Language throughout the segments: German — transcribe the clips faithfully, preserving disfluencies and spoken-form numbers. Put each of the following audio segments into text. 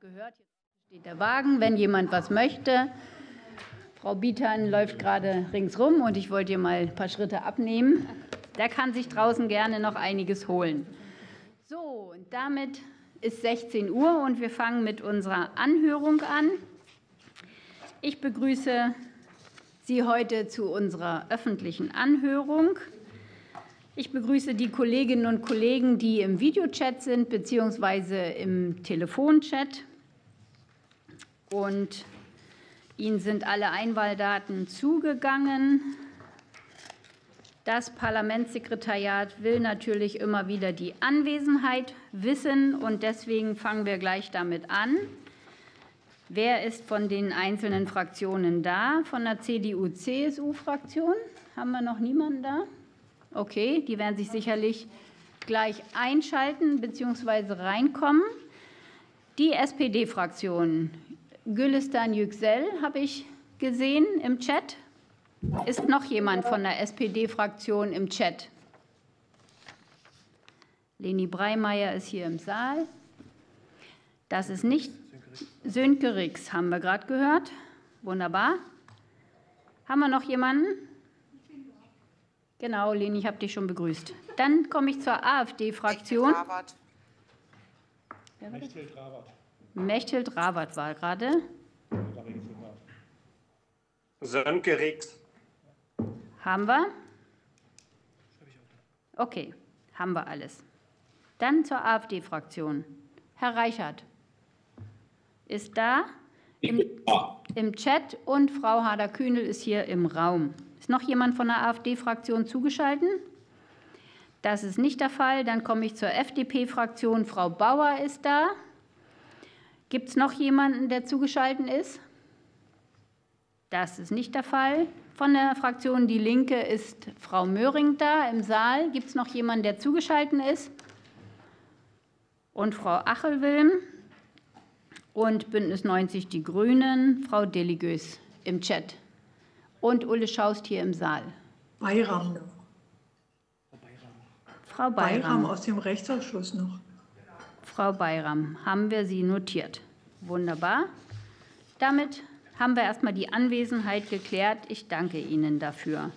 gehört. Jetzt steht der Wagen, wenn jemand was möchte. Frau Bietern läuft gerade ringsrum und ich wollte ihr mal ein paar Schritte abnehmen. Da kann sich draußen gerne noch einiges holen. So, und damit ist sechzehn Uhr und wir fangen mit unserer Anhörung an. Ich begrüße Sie heute zu unserer öffentlichen Anhörung. Ich begrüße die Kolleginnen und Kollegen, die im Videochat sind bzw. im Telefonchat. Und Ihnen sind alle Einwahldaten zugegangen. Das Parlamentssekretariat will natürlich immer wieder die Anwesenheit wissen, und deswegen fangen wir gleich damit an. Wer ist von den einzelnen Fraktionen da? Von der C D U-C S U-Fraktion haben wir noch niemanden da? Okay, die werden sich sicherlich gleich einschalten bzw. reinkommen. Die S P D-Fraktion, Gülistan Yüksel habe ich gesehen im Chat. Ist noch jemand von der S P D-Fraktion im Chat? Leni Breymeier ist hier im Saal. Das ist nicht Sönke Rix, haben wir gerade gehört. Wunderbar. Haben wir noch jemanden? Genau, Leni, ich habe dich schon begrüßt. Dann komme ich zur A F D-Fraktion. Mechthild Rawert. Mechthild Rawert war gerade. Sönke Rix. Haben wir? Okay, haben wir alles. Dann zur A F D-Fraktion. Herr Reichert ist da im, im Chat und Frau Harder-Kühnel ist hier im Raum. Ist noch jemand von der A F D-Fraktion zugeschaltet? Das ist nicht der Fall. Dann komme ich zur F D P-Fraktion. Frau Bauer ist da. Gibt es noch jemanden, der zugeschaltet ist? Das ist nicht der Fall. Von der Fraktion Die Linke ist Frau Möhring da im Saal. Gibt es noch jemanden, der zugeschaltet ist? Und Frau Achelwilm. Und Bündnis neunzig Die Grünen, Frau Deligöz im Chat. Und Ulle Schauws hier im Saal. Bayram. Frau Bayram. Bayram aus dem Rechtsausschuss noch. Frau Bayram, haben wir Sie notiert. Wunderbar. Damit haben wir erstmal die Anwesenheit geklärt. Ich danke Ihnen dafür.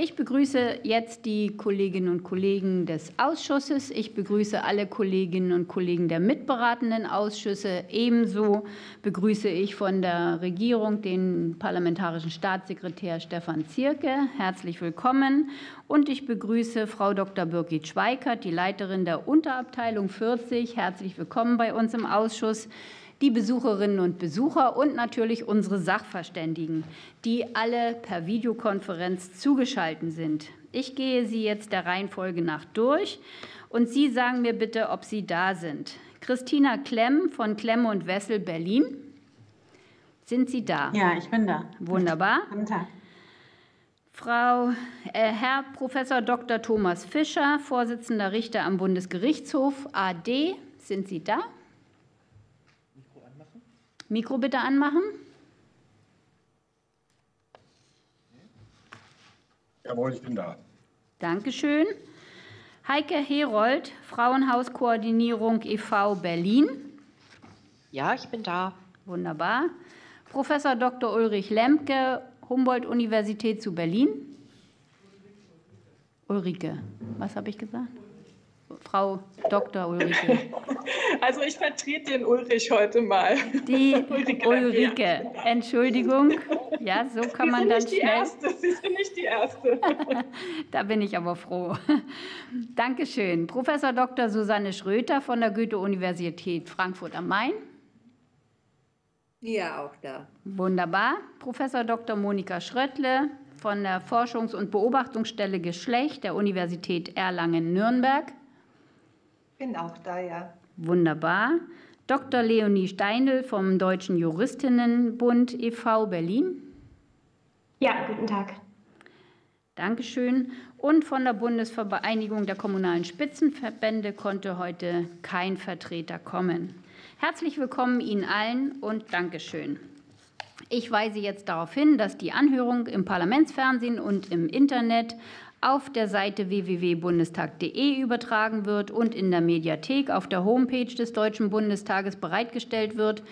Ich begrüße jetzt die Kolleginnen und Kollegen des Ausschusses. Ich begrüße alle Kolleginnen und Kollegen der mitberatenden Ausschüsse. Ebenso begrüße ich von der Regierung den parlamentarischen Staatssekretär Stefan Zierke. Herzlich willkommen. Und ich begrüße Frau Doktor Birgit Schweikert, die Leiterin der Unterabteilung vierzig. Herzlich willkommen bei uns im Ausschuss. Die Besucherinnen und Besucher und natürlich unsere Sachverständigen, die alle per Videokonferenz zugeschaltet sind. Ich gehe sie jetzt der Reihenfolge nach durch und Sie sagen mir bitte, ob Sie da sind. Christina Klemm von Klemm und Wessel Berlin. Sind Sie da? Ja, ich bin da. Wunderbar. Guten Tag. Frau, äh, Herr Professor Doktor Thomas Fischer, Vorsitzender Richter am Bundesgerichtshof A D. Sind Sie da? Mikro bitte anmachen. Jawohl, ich bin da. Dankeschön. Heike Herold, Frauenhauskoordinierung e V Berlin. Ja, ich bin da. Wunderbar. Professor Doktor Ulrich Lemke, Humboldt-Universität zu Berlin. Ulrike, was habe ich gesagt? Frau Doktor Ulrike. Also ich vertrete den Ulrich heute mal. Die Ulrike, Ulrike. Entschuldigung. Ja, so kann man dann schnell. Sie sind nicht die Erste. Da bin ich aber froh. Dankeschön. Professor Doktor Susanne Schröter von der Goethe-Universität Frankfurt am Main. Ja, auch da. Wunderbar. Professor Doktor Monika Schröttle von der Forschungs- und Beobachtungsstelle Geschlecht der Universität Erlangen-Nürnberg. Bin auch da, ja. Wunderbar. Doktor Leonie Steindl vom Deutschen Juristinnenbund e V Berlin. Ja, guten Tag. Dankeschön. Und von der Bundesvereinigung der kommunalen Spitzenverbände konnte heute kein Vertreter kommen. Herzlich willkommen Ihnen allen und Dankeschön. Ich weise jetzt darauf hin, dass die Anhörung im Parlamentsfernsehen und im Internet auf der Seite w w w punkt bundestag punkt de übertragen wird und in der Mediathek auf der Homepage des Deutschen Bundestages bereitgestellt wird.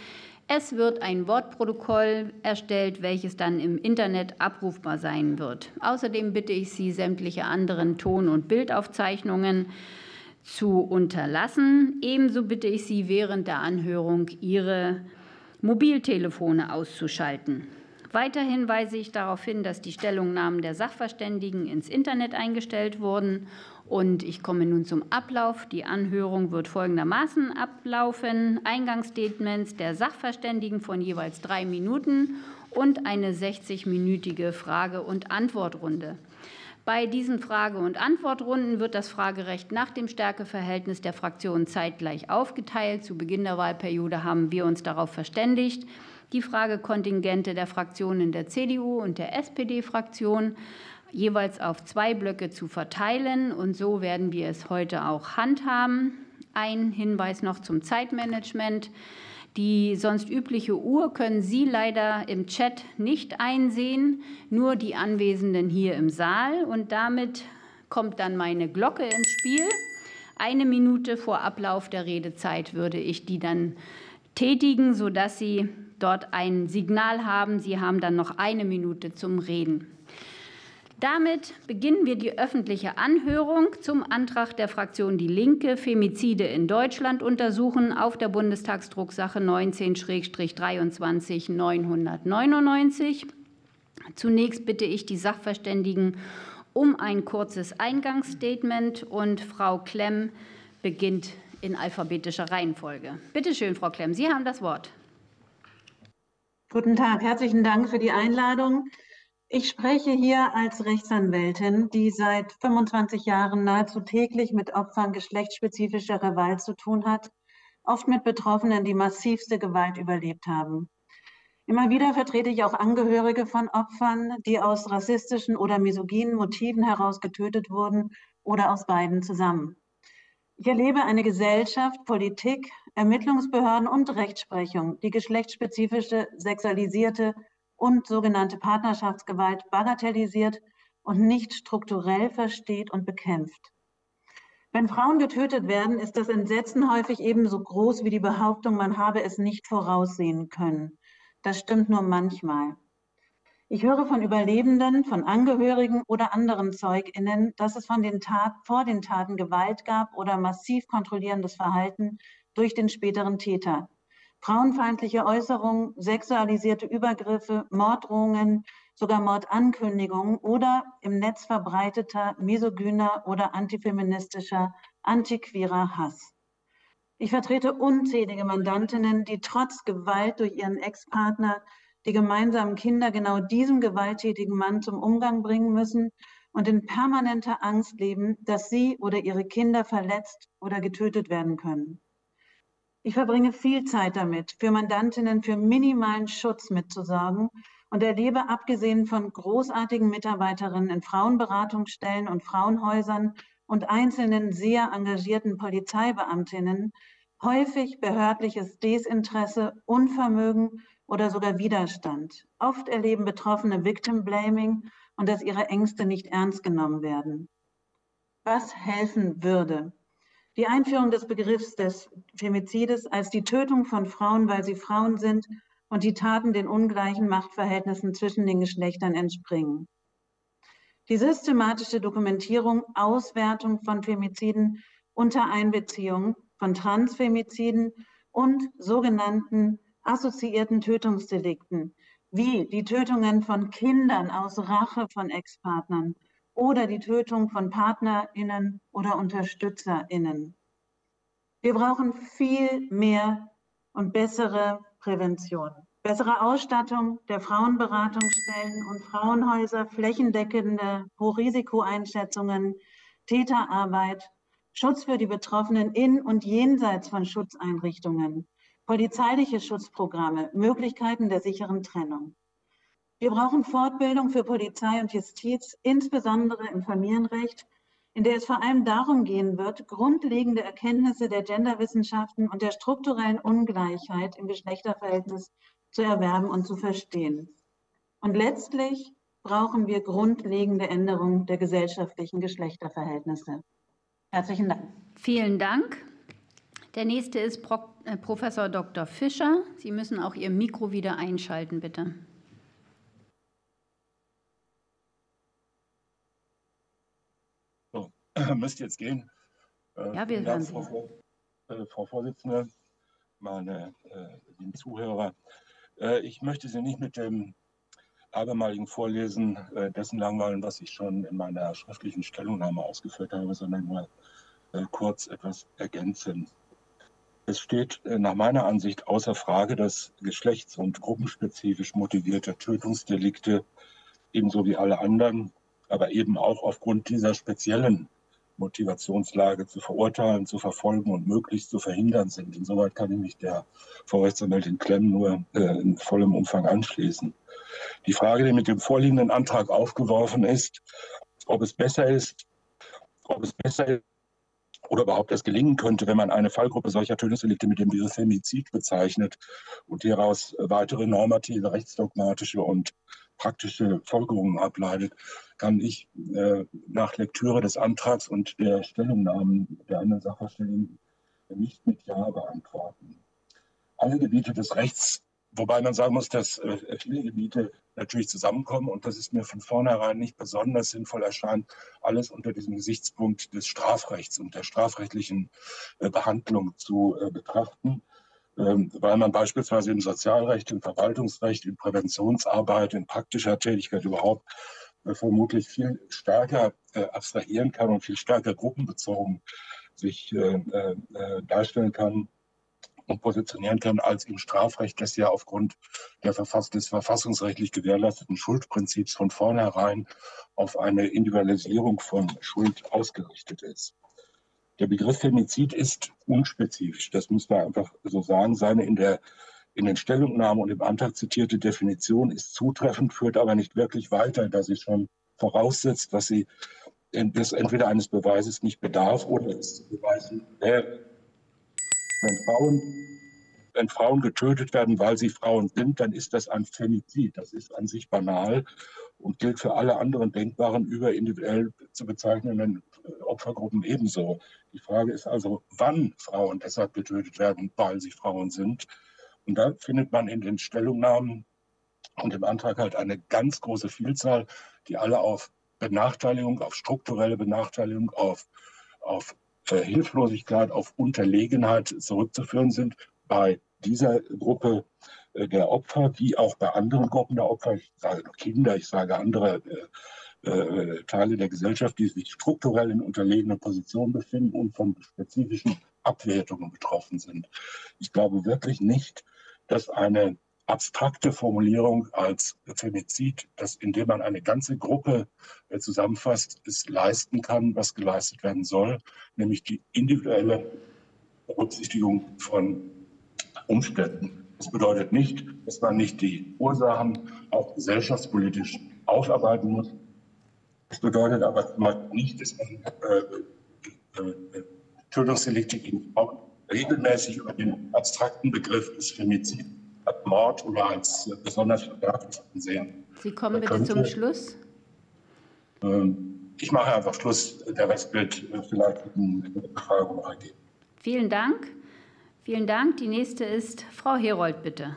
Es wird ein Wortprotokoll erstellt, welches dann im Internet abrufbar sein wird. Außerdem bitte ich Sie, sämtliche anderen Ton- und Bildaufzeichnungen zu unterlassen. Ebenso bitte ich Sie, während der Anhörung Ihre Mobiltelefone auszuschalten. Weiterhin weise ich darauf hin, dass die Stellungnahmen der Sachverständigen ins Internet eingestellt wurden. Und ich komme nun zum Ablauf. Die Anhörung wird folgendermaßen ablaufen. Eingangsstatements der Sachverständigen von jeweils drei Minuten und eine sechzigminütige Frage- und Antwortrunde. Bei diesen Frage- und Antwortrunden wird das Fragerecht nach dem Stärkeverhältnis der Fraktionen zeitgleich aufgeteilt. Zu Beginn der Wahlperiode haben wir uns darauf verständigt, die Fragekontingente der Fraktionen der C D U und der S P D-Fraktion jeweils auf zwei Blöcke zu verteilen. Und so werden wir es heute auch handhaben. Ein Hinweis noch zum Zeitmanagement. Die sonst übliche Uhr können Sie leider im Chat nicht einsehen, nur die Anwesenden hier im Saal. Und damit kommt dann meine Glocke ins Spiel. Eine Minute vor Ablauf der Redezeit würde ich die dann tätigen, sodass Sie dort ein Signal haben. Sie haben dann noch eine Minute zum Reden. Damit beginnen wir die öffentliche Anhörung zum Antrag der Fraktion Die Linke, Femizide in Deutschland untersuchen, auf der Bundestagsdrucksache neunzehn schrägstrich dreiundzwanzig neunhundertneunundneunzig. Zunächst bitte ich die Sachverständigen um ein kurzes Eingangsstatement, und Frau Klemm beginnt in alphabetischer Reihenfolge. Bitte schön, Frau Klemm, Sie haben das Wort. Guten Tag, herzlichen Dank für die Einladung. Ich spreche hier als Rechtsanwältin, die seit fünfundzwanzig Jahren nahezu täglich mit Opfern geschlechtsspezifischer Gewalt zu tun hat, oft mit Betroffenen, die massivste Gewalt überlebt haben. Immer wieder vertrete ich auch Angehörige von Opfern, die aus rassistischen oder misogynen Motiven heraus getötet wurden oder aus beiden zusammen. Ich erlebe eine Gesellschaft, Politik, Ermittlungsbehörden und Rechtsprechung, die geschlechtsspezifische, sexualisierte und sogenannte Partnerschaftsgewalt bagatellisiert und nicht strukturell versteht und bekämpft. Wenn Frauen getötet werden, ist das Entsetzen häufig ebenso groß wie die Behauptung, man habe es nicht voraussehen können. Das stimmt nur manchmal. Ich höre von Überlebenden, von Angehörigen oder anderen ZeugInnen, dass es von den Tat, vor den Taten Gewalt gab oder massiv kontrollierendes Verhalten durch den späteren Täter. Frauenfeindliche Äußerungen, sexualisierte Übergriffe, Morddrohungen, sogar Mordankündigungen oder im Netz verbreiteter misogyner oder antifeministischer, antiqueerer Hass. Ich vertrete unzählige Mandantinnen, die trotz Gewalt durch ihren Ex-Partner die gemeinsamen Kinder genau diesem gewalttätigen Mann zum Umgang bringen müssen und in permanenter Angst leben, dass sie oder ihre Kinder verletzt oder getötet werden können. Ich verbringe viel Zeit damit, für Mandantinnen für minimalen Schutz mitzusorgen und erlebe, abgesehen von großartigen Mitarbeiterinnen in Frauenberatungsstellen und Frauenhäusern und einzelnen sehr engagierten Polizeibeamtinnen, häufig behördliches Desinteresse, Unvermögen oder sogar Widerstand. Oft erleben Betroffene Victim Blaming und dass ihre Ängste nicht ernst genommen werden. Was helfen würde? Die Einführung des Begriffs des Femizides als die Tötung von Frauen, weil sie Frauen sind und die Taten den ungleichen Machtverhältnissen zwischen den Geschlechtern entspringen. Die systematische Dokumentierung, Auswertung von Femiziden unter Einbeziehung von Transfemiziden und sogenannten assoziierten Tötungsdelikten, wie die Tötungen von Kindern aus Rache von Ex-Partnern oder die Tötung von PartnerInnen oder UnterstützerInnen. Wir brauchen viel mehr und bessere Prävention, bessere Ausstattung der Frauenberatungsstellen und Frauenhäuser, flächendeckende Hochrisikoeinschätzungen, Täterarbeit, Schutz für die Betroffenen in und jenseits von Schutzeinrichtungen, polizeiliche Schutzprogramme, Möglichkeiten der sicheren Trennung. Wir brauchen Fortbildung für Polizei und Justiz, insbesondere im Familienrecht, in der es vor allem darum gehen wird, grundlegende Erkenntnisse der Genderwissenschaften und der strukturellen Ungleichheit im Geschlechterverhältnis zu erwerben und zu verstehen. Und letztlich brauchen wir grundlegende Änderungen der gesellschaftlichen Geschlechterverhältnisse. Herzlichen Dank. Vielen Dank. Der nächste ist Professor Doktor Fischer. Sie müssen auch Ihr Mikro wieder einschalten, bitte. So, müsste jetzt gehen. Ja, wir hören Sie. Frau, Frau Vorsitzende, meine lieben Zuhörer, ich möchte Sie nicht mit dem abermaligen Vorlesen dessen langweilen, was ich schon in meiner schriftlichen Stellungnahme ausgeführt habe, sondern nur kurz etwas ergänzen. Es steht nach meiner Ansicht außer Frage, dass geschlechts- und gruppenspezifisch motivierte Tötungsdelikte ebenso wie alle anderen, aber eben auch aufgrund dieser speziellen Motivationslage zu verurteilen, zu verfolgen und möglichst zu verhindern sind. Insoweit kann ich mich der Frau Rechtsanwältin Klemm nur äh, in vollem Umfang anschließen. Die Frage, die mit dem vorliegenden Antrag aufgeworfen ist, ob es besser ist, ob es besser ist oder überhaupt erst gelingen könnte, wenn man eine Fallgruppe solcher Tötungsdelikte mit dem Begriff Femizid bezeichnet und hieraus weitere normative, rechtsdogmatische und praktische Folgerungen ableitet, kann ich äh, nach Lektüre des Antrags und der Stellungnahmen der anderen Sachverständigen nicht mit Ja beantworten. Alle Gebiete des Rechts, wobei man sagen muss, dass äh, viele Gebiete natürlich zusammenkommen und das ist mir von vornherein nicht besonders sinnvoll erscheint, alles unter diesem Gesichtspunkt des Strafrechts und der strafrechtlichen äh, Behandlung zu äh, betrachten, weil man beispielsweise im Sozialrecht, im Verwaltungsrecht, in Präventionsarbeit, in praktischer Tätigkeit überhaupt äh, vermutlich viel stärker äh, abstrahieren kann und viel stärker gruppenbezogen sich äh, äh, darstellen kann und positionieren kann als im Strafrecht, das ja aufgrund der Verfass- des verfassungsrechtlich gewährleisteten Schuldprinzips von vornherein auf eine Individualisierung von Schuld ausgerichtet ist. Der Begriff Femizid ist unspezifisch, das muss man einfach so sagen. Seine in, der, in den Stellungnahmen und im Antrag zitierte Definition ist zutreffend, führt aber nicht wirklich weiter, da sie schon voraussetzt, dass sie dass entweder eines Beweises nicht bedarf oder es zu beweisen wäre. Wenn Frauen, wenn Frauen getötet werden, weil sie Frauen sind, dann ist das ein Femizid. Das ist an sich banal und gilt für alle anderen denkbaren, überindividuell zu bezeichnenden Opfergruppen ebenso. Die Frage ist also, wann Frauen deshalb getötet werden, weil sie Frauen sind. Und da findet man in den Stellungnahmen und im Antrag halt eine ganz große Vielzahl, die alle auf Benachteiligung, auf strukturelle Benachteiligung, auf, auf äh, Hilflosigkeit, auf Unterlegenheit zurückzuführen sind bei dieser Gruppe äh, der Opfer, wie auch bei anderen Gruppen der Opfer, ich sage Kinder, ich sage andere äh, Teile der Gesellschaft, die sich strukturell in unterlegener Position befinden und von spezifischen Abwertungen betroffen sind. Ich glaube wirklich nicht, dass eine abstrakte Formulierung als Femizid, dass indem man eine ganze Gruppe zusammenfasst, es leisten kann, was geleistet werden soll, nämlich die individuelle Berücksichtigung von Umständen. Das bedeutet nicht, dass man nicht die Ursachen auch gesellschaftspolitisch aufarbeiten muss. Das bedeutet aber nicht, dass man äh, äh, Tötungsdelikte auch regelmäßig über den abstrakten Begriff des Femizid, als Mord oder als äh, besonders verwerflich ansehen. Sie kommen bitte zum Schluss. Ähm, ich mache einfach Schluss. Der Rest wird äh, vielleicht in die Befragung reingehen. Vielen Dank. Vielen Dank. Die nächste ist Frau Herold, bitte.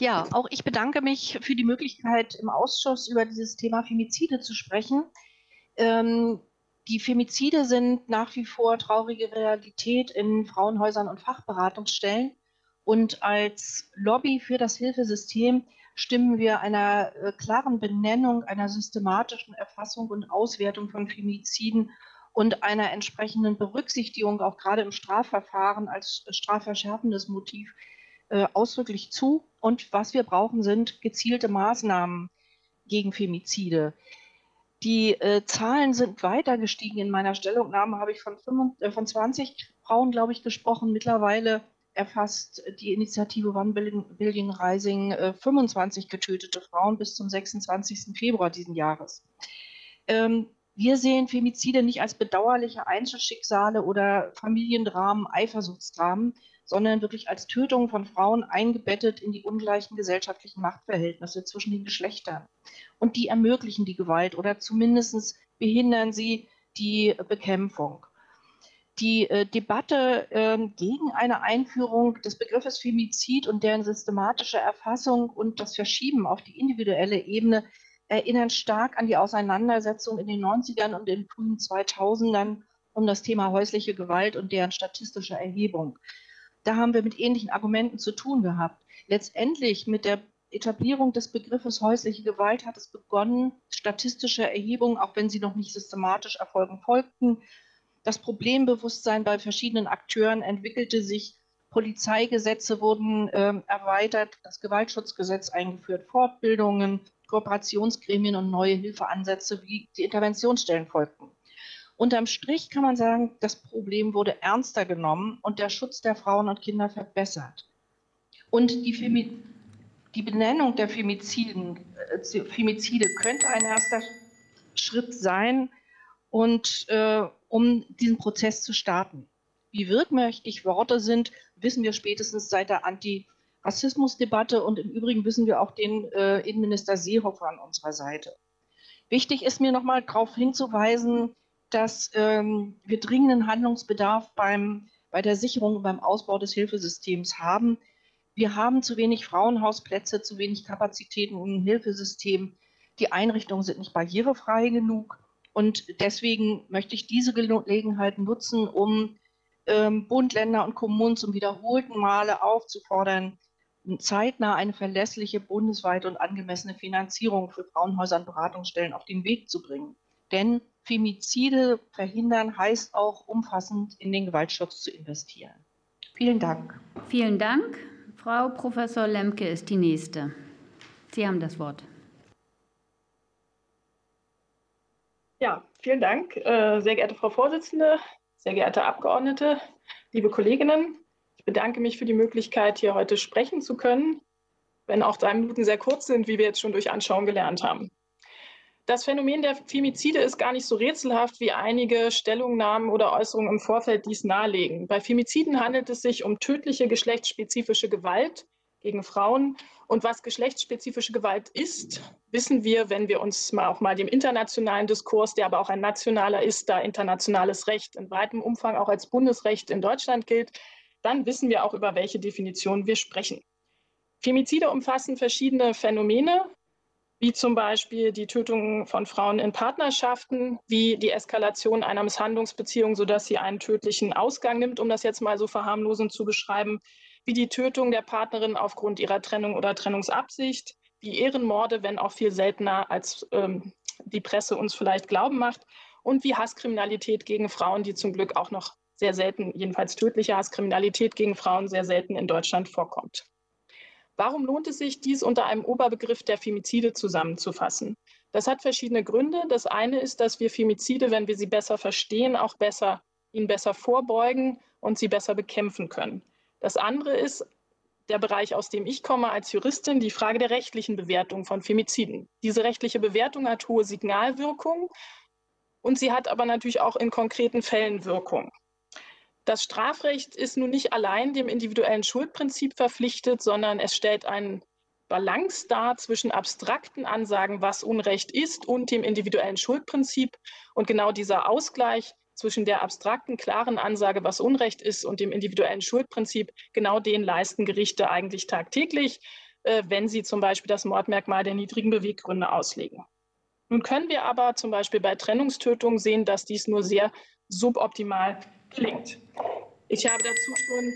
Ja, auch ich bedanke mich für die Möglichkeit, im Ausschuss über dieses Thema Femizide zu sprechen. Ähm, die Femizide sind nach wie vor traurige Realität in Frauenhäusern und Fachberatungsstellen. Und als Lobby für das Hilfesystem stimmen wir einer äh, klaren Benennung, einer systematischen Erfassung und Auswertung von Femiziden und einer entsprechenden Berücksichtigung, auch gerade im Strafverfahren als strafverschärfendes Motiv, äh, ausdrücklich zu. Und was wir brauchen, sind gezielte Maßnahmen gegen Femizide. Die äh, Zahlen sind weiter gestiegen. In meiner Stellungnahme habe ich von, fünf, äh, von zwanzig Frauen, glaube ich, gesprochen. Mittlerweile erfasst die Initiative One Billion Rising äh, fünfundzwanzig getötete Frauen bis zum sechsundzwanzigsten Februar diesen Jahres. Ähm, wir sehen Femizide nicht als bedauerliche Einzelschicksale oder Familiendramen, Eifersuchtsdramen, sondern wirklich als Tötung von Frauen eingebettet in die ungleichen gesellschaftlichen Machtverhältnisse zwischen den Geschlechtern. Und die ermöglichen die Gewalt oder zumindest behindern sie die Bekämpfung. Die äh, Debatte äh, gegen eine Einführung des Begriffes Femizid und deren systematische Erfassung und das Verschieben auf die individuelle Ebene erinnern stark an die Auseinandersetzung in den neunzigern und den frühen zweitausendern um das Thema häusliche Gewalt und deren statistische Erhebung. Da haben wir mit ähnlichen Argumenten zu tun gehabt. Letztendlich mit der Etablierung des Begriffes häusliche Gewalt hat es begonnen, statistische Erhebungen, auch wenn sie noch nicht systematisch erfolgen, folgten. Das Problembewusstsein bei verschiedenen Akteuren entwickelte sich, Polizeigesetze wurden äh, erweitert, das Gewaltschutzgesetz eingeführt, Fortbildungen, Kooperationsgremien und neue Hilfeansätze wie die Interventionsstellen folgten. Unterm Strich kann man sagen, das Problem wurde ernster genommen und der Schutz der Frauen und Kinder verbessert. Und die, Femi die Benennung der Femiziden, äh, Femizide könnte ein erster Schritt sein, und äh, um diesen Prozess zu starten. Wie wirkmächtig Worte sind, wissen wir spätestens seit der Anti-Rassismus-Debatte, und im Übrigen wissen wir auch den äh, Innenminister Seehofer an unserer Seite. Wichtig ist mir nochmal darauf hinzuweisen, dass ähm, wir dringenden Handlungsbedarf beim, bei der Sicherung und beim Ausbau des Hilfesystems haben. Wir haben zu wenig Frauenhausplätze, zu wenig Kapazitäten im Hilfesystem. Die Einrichtungen sind nicht barrierefrei genug. Und deswegen möchte ich diese Gelegenheit nutzen, um ähm, Bund, Länder und Kommunen zum wiederholten Male aufzufordern, zeitnah eine verlässliche, bundesweite und angemessene Finanzierung für Frauenhäuser und Beratungsstellen auf den Weg zu bringen. Denn Femizide verhindern heißt auch, umfassend in den Gewaltschutz zu investieren. Vielen Dank. Vielen Dank. Frau Professor Lemke ist die Nächste. Sie haben das Wort. Ja, vielen Dank, sehr geehrte Frau Vorsitzende, sehr geehrte Abgeordnete, liebe Kolleginnen. Ich bedanke mich für die Möglichkeit, hier heute sprechen zu können, wenn auch drei Minuten sehr kurz sind, wie wir jetzt schon durch Anschauen gelernt haben. Das Phänomen der Femizide ist gar nicht so rätselhaft, wie einige Stellungnahmen oder Äußerungen im Vorfeld dies nahelegen. Bei Femiziden handelt es sich um tödliche geschlechtsspezifische Gewalt gegen Frauen. Und was geschlechtsspezifische Gewalt ist, wissen wir, wenn wir uns mal auch mal dem internationalen Diskurs, der aber auch ein nationaler ist, da internationales Recht in breitem Umfang auch als Bundesrecht in Deutschland gilt, dann wissen wir auch, über welche Definition wir sprechen. Femizide umfassen verschiedene Phänomene, wie zum Beispiel die Tötung von Frauen in Partnerschaften, wie die Eskalation einer Misshandlungsbeziehung, sodass sie einen tödlichen Ausgang nimmt, um das jetzt mal so verharmlosend zu beschreiben, wie die Tötung der Partnerin aufgrund ihrer Trennung oder Trennungsabsicht, wie Ehrenmorde, wenn auch viel seltener, als ähm, die Presse uns vielleicht glauben macht, und wie Hasskriminalität gegen Frauen, die zum Glück auch noch sehr selten, jedenfalls tödliche Hasskriminalität gegen Frauen, sehr selten in Deutschland vorkommt. Warum lohnt es sich, dies unter einem Oberbegriff der Femizide zusammenzufassen? Das hat verschiedene Gründe. Das eine ist, dass wir Femizide, wenn wir sie besser verstehen, auch besser, ihnen besser vorbeugen und sie besser bekämpfen können. Das andere ist der Bereich, aus dem ich komme als Juristin, die Frage der rechtlichen Bewertung von Femiziden. Diese rechtliche Bewertung hat hohe Signalwirkung und sie hat aber natürlich auch in konkreten Fällen Wirkung. Das Strafrecht ist nun nicht allein dem individuellen Schuldprinzip verpflichtet, sondern es stellt einen Balance dar zwischen abstrakten Ansagen, was Unrecht ist, und dem individuellen Schuldprinzip. Und genau dieser Ausgleich zwischen der abstrakten, klaren Ansage, was Unrecht ist, und dem individuellen Schuldprinzip, genau den leisten Gerichte eigentlich tagtäglich, äh, wenn sie zum Beispiel das Mordmerkmal der niedrigen Beweggründe auslegen. Nun können wir aber zum Beispiel bei Trennungstötungen sehen, dass dies nur sehr suboptimal klingt. Ich habe dazu schon,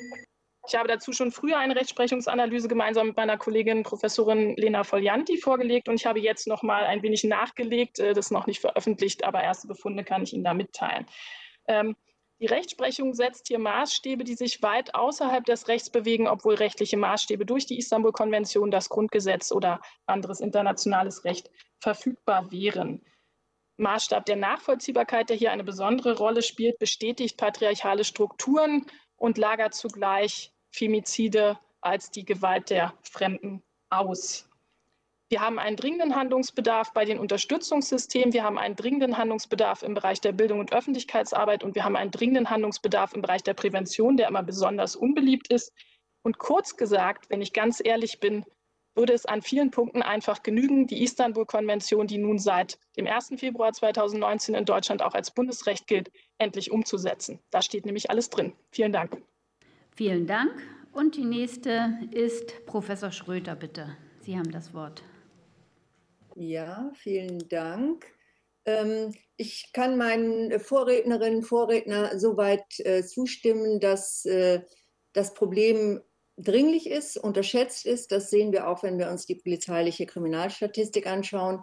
ich habe dazu schon früher eine Rechtsprechungsanalyse gemeinsam mit meiner Kollegin Professorin Lena Foglianti vorgelegt, und ich habe jetzt noch mal ein wenig nachgelegt, das ist noch nicht veröffentlicht, aber erste Befunde kann ich Ihnen da mitteilen. Ähm, die Rechtsprechung setzt hier Maßstäbe, die sich weit außerhalb des Rechts bewegen, obwohl rechtliche Maßstäbe durch die Istanbul-Konvention, das Grundgesetz oder anderes internationales Recht verfügbar wären. Maßstab der Nachvollziehbarkeit, der hier eine besondere Rolle spielt, bestätigt patriarchale Strukturen und lagert zugleich Femizide als die Gewalt der Fremden aus. Wir haben einen dringenden Handlungsbedarf bei den Unterstützungssystemen. Wir haben einen dringenden Handlungsbedarf im Bereich der Bildung und Öffentlichkeitsarbeit. Und wir haben einen dringenden Handlungsbedarf im Bereich der Prävention, der immer besonders unbeliebt ist. Und kurz gesagt, wenn ich ganz ehrlich bin, würde es an vielen Punkten einfach genügen, die Istanbul-Konvention, die nun seit dem ersten Februar zweitausendneunzehn in Deutschland auch als Bundesrecht gilt, endlich umzusetzen. Da steht nämlich alles drin. Vielen Dank. Vielen Dank. Und die nächste ist Professor Schröter, bitte. Sie haben das Wort. Ja, vielen Dank. Ich kann meinen Vorrednerinnen und Vorredner soweit zustimmen, dass das Problem dringlich ist, unterschätzt ist. Das sehen wir auch, wenn wir uns die polizeiliche Kriminalstatistik anschauen.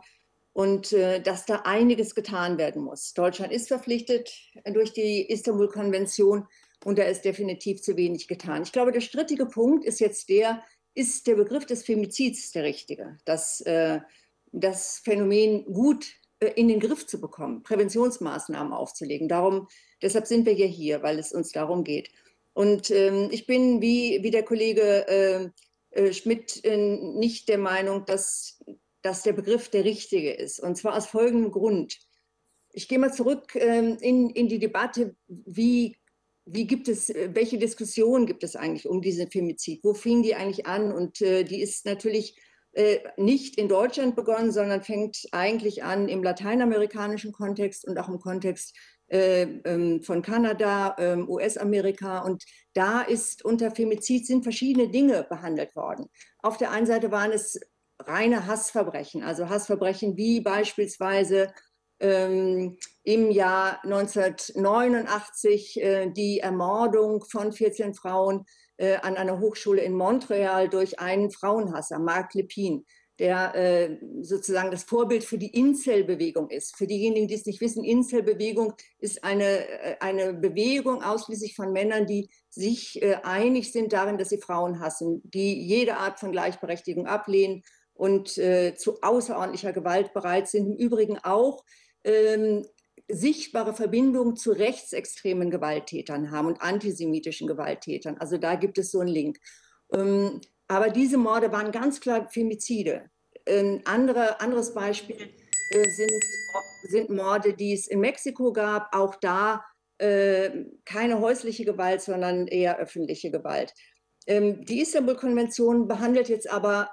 Und dass da einiges getan werden muss. Deutschland ist verpflichtet durch die Istanbul-Konvention und da ist definitiv zu wenig getan. Ich glaube, der strittige Punkt ist jetzt der, ist der Begriff des Femizids der richtige, das, äh, das Phänomen gut äh, in den Griff zu bekommen, Präventionsmaßnahmen aufzulegen. Darum, deshalb sind wir ja hier, weil es uns darum geht. Und ähm, ich bin, wie, wie der Kollege äh, äh, Schmidt, äh, nicht der Meinung, dass, dass der Begriff der richtige ist. Und zwar aus folgendem Grund. Ich gehe mal zurück äh, in, in die Debatte, wie... Wie gibt es, welche Diskussion gibt es eigentlich um diesen Femizid? Wo fing die eigentlich an? Und äh, die ist natürlich äh, nicht in Deutschland begonnen, sondern fängt eigentlich an im lateinamerikanischen Kontext und auch im Kontext äh, ähm, von Kanada, ähm, U S-Amerika. Und da ist unter Femizid sind verschiedene Dinge behandelt worden. Auf der einen Seite waren es reine Hassverbrechen, also Hassverbrechen wie beispielsweise Ähm, im Jahr neunzehnhundertneunundachtzig äh, die Ermordung von vierzehn Frauen äh, an einer Hochschule in Montreal durch einen Frauenhasser, Marc Lepine, der äh, sozusagen das Vorbild für die Incel-Bewegung ist. Für diejenigen, die es nicht wissen, Incel-Bewegung ist eine, eine Bewegung ausschließlich von Männern, die sich äh, einig sind darin, dass sie Frauen hassen, die jede Art von Gleichberechtigung ablehnen und äh, zu außerordentlicher Gewalt bereit sind, im Übrigen auch ähm, sichtbare Verbindungen zu rechtsextremen Gewalttätern haben und antisemitischen Gewalttätern. Also da gibt es so einen Link. Ähm, aber diese Morde waren ganz klar Femizide. Ein ähm, andere, anderes Beispiel äh, sind, sind Morde, die es in Mexiko gab. Auch da äh, keine häusliche Gewalt, sondern eher öffentliche Gewalt. Ähm, die Istanbul-Konvention behandelt jetzt aber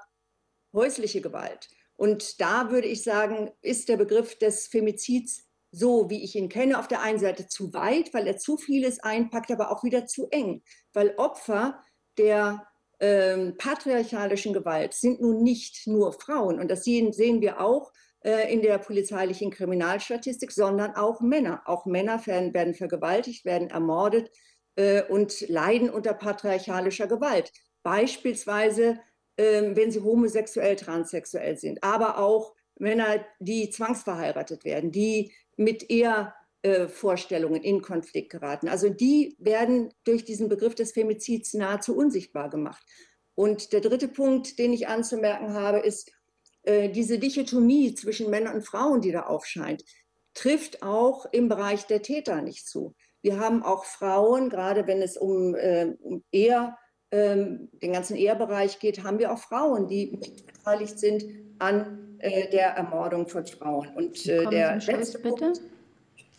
häusliche Gewalt. Und da würde ich sagen, ist der Begriff des Femizids, so wie ich ihn kenne, auf der einen Seite zu weit, weil er zu vieles einpackt, aber auch wieder zu eng. Weil Opfer der ähm, patriarchalischen Gewalt sind nun nicht nur Frauen. Und das sehen, sehen wir auch äh, in der polizeilichen Kriminalstatistik, sondern auch Männer. Auch Männer werden, werden vergewaltigt, werden ermordet äh, und leiden unter patriarchalischer Gewalt. Beispielsweise wenn sie homosexuell, transsexuell sind, aber auch Männer, die zwangsverheiratet werden, die mit eher äh, Vorstellungen in Konflikt geraten. Also die werden durch diesen Begriff des Femizids nahezu unsichtbar gemacht. Und der dritte Punkt, den ich anzumerken habe, ist äh, diese Dichotomie zwischen Männern und Frauen, die da aufscheint, trifft auch im Bereich der Täter nicht zu. Wir haben auch Frauen, gerade wenn es um, äh, um eher den ganzen Ehebereich geht, haben wir auch Frauen, die beteiligt sind an äh, der Ermordung von Frauen. Und äh, der letzte Punkt,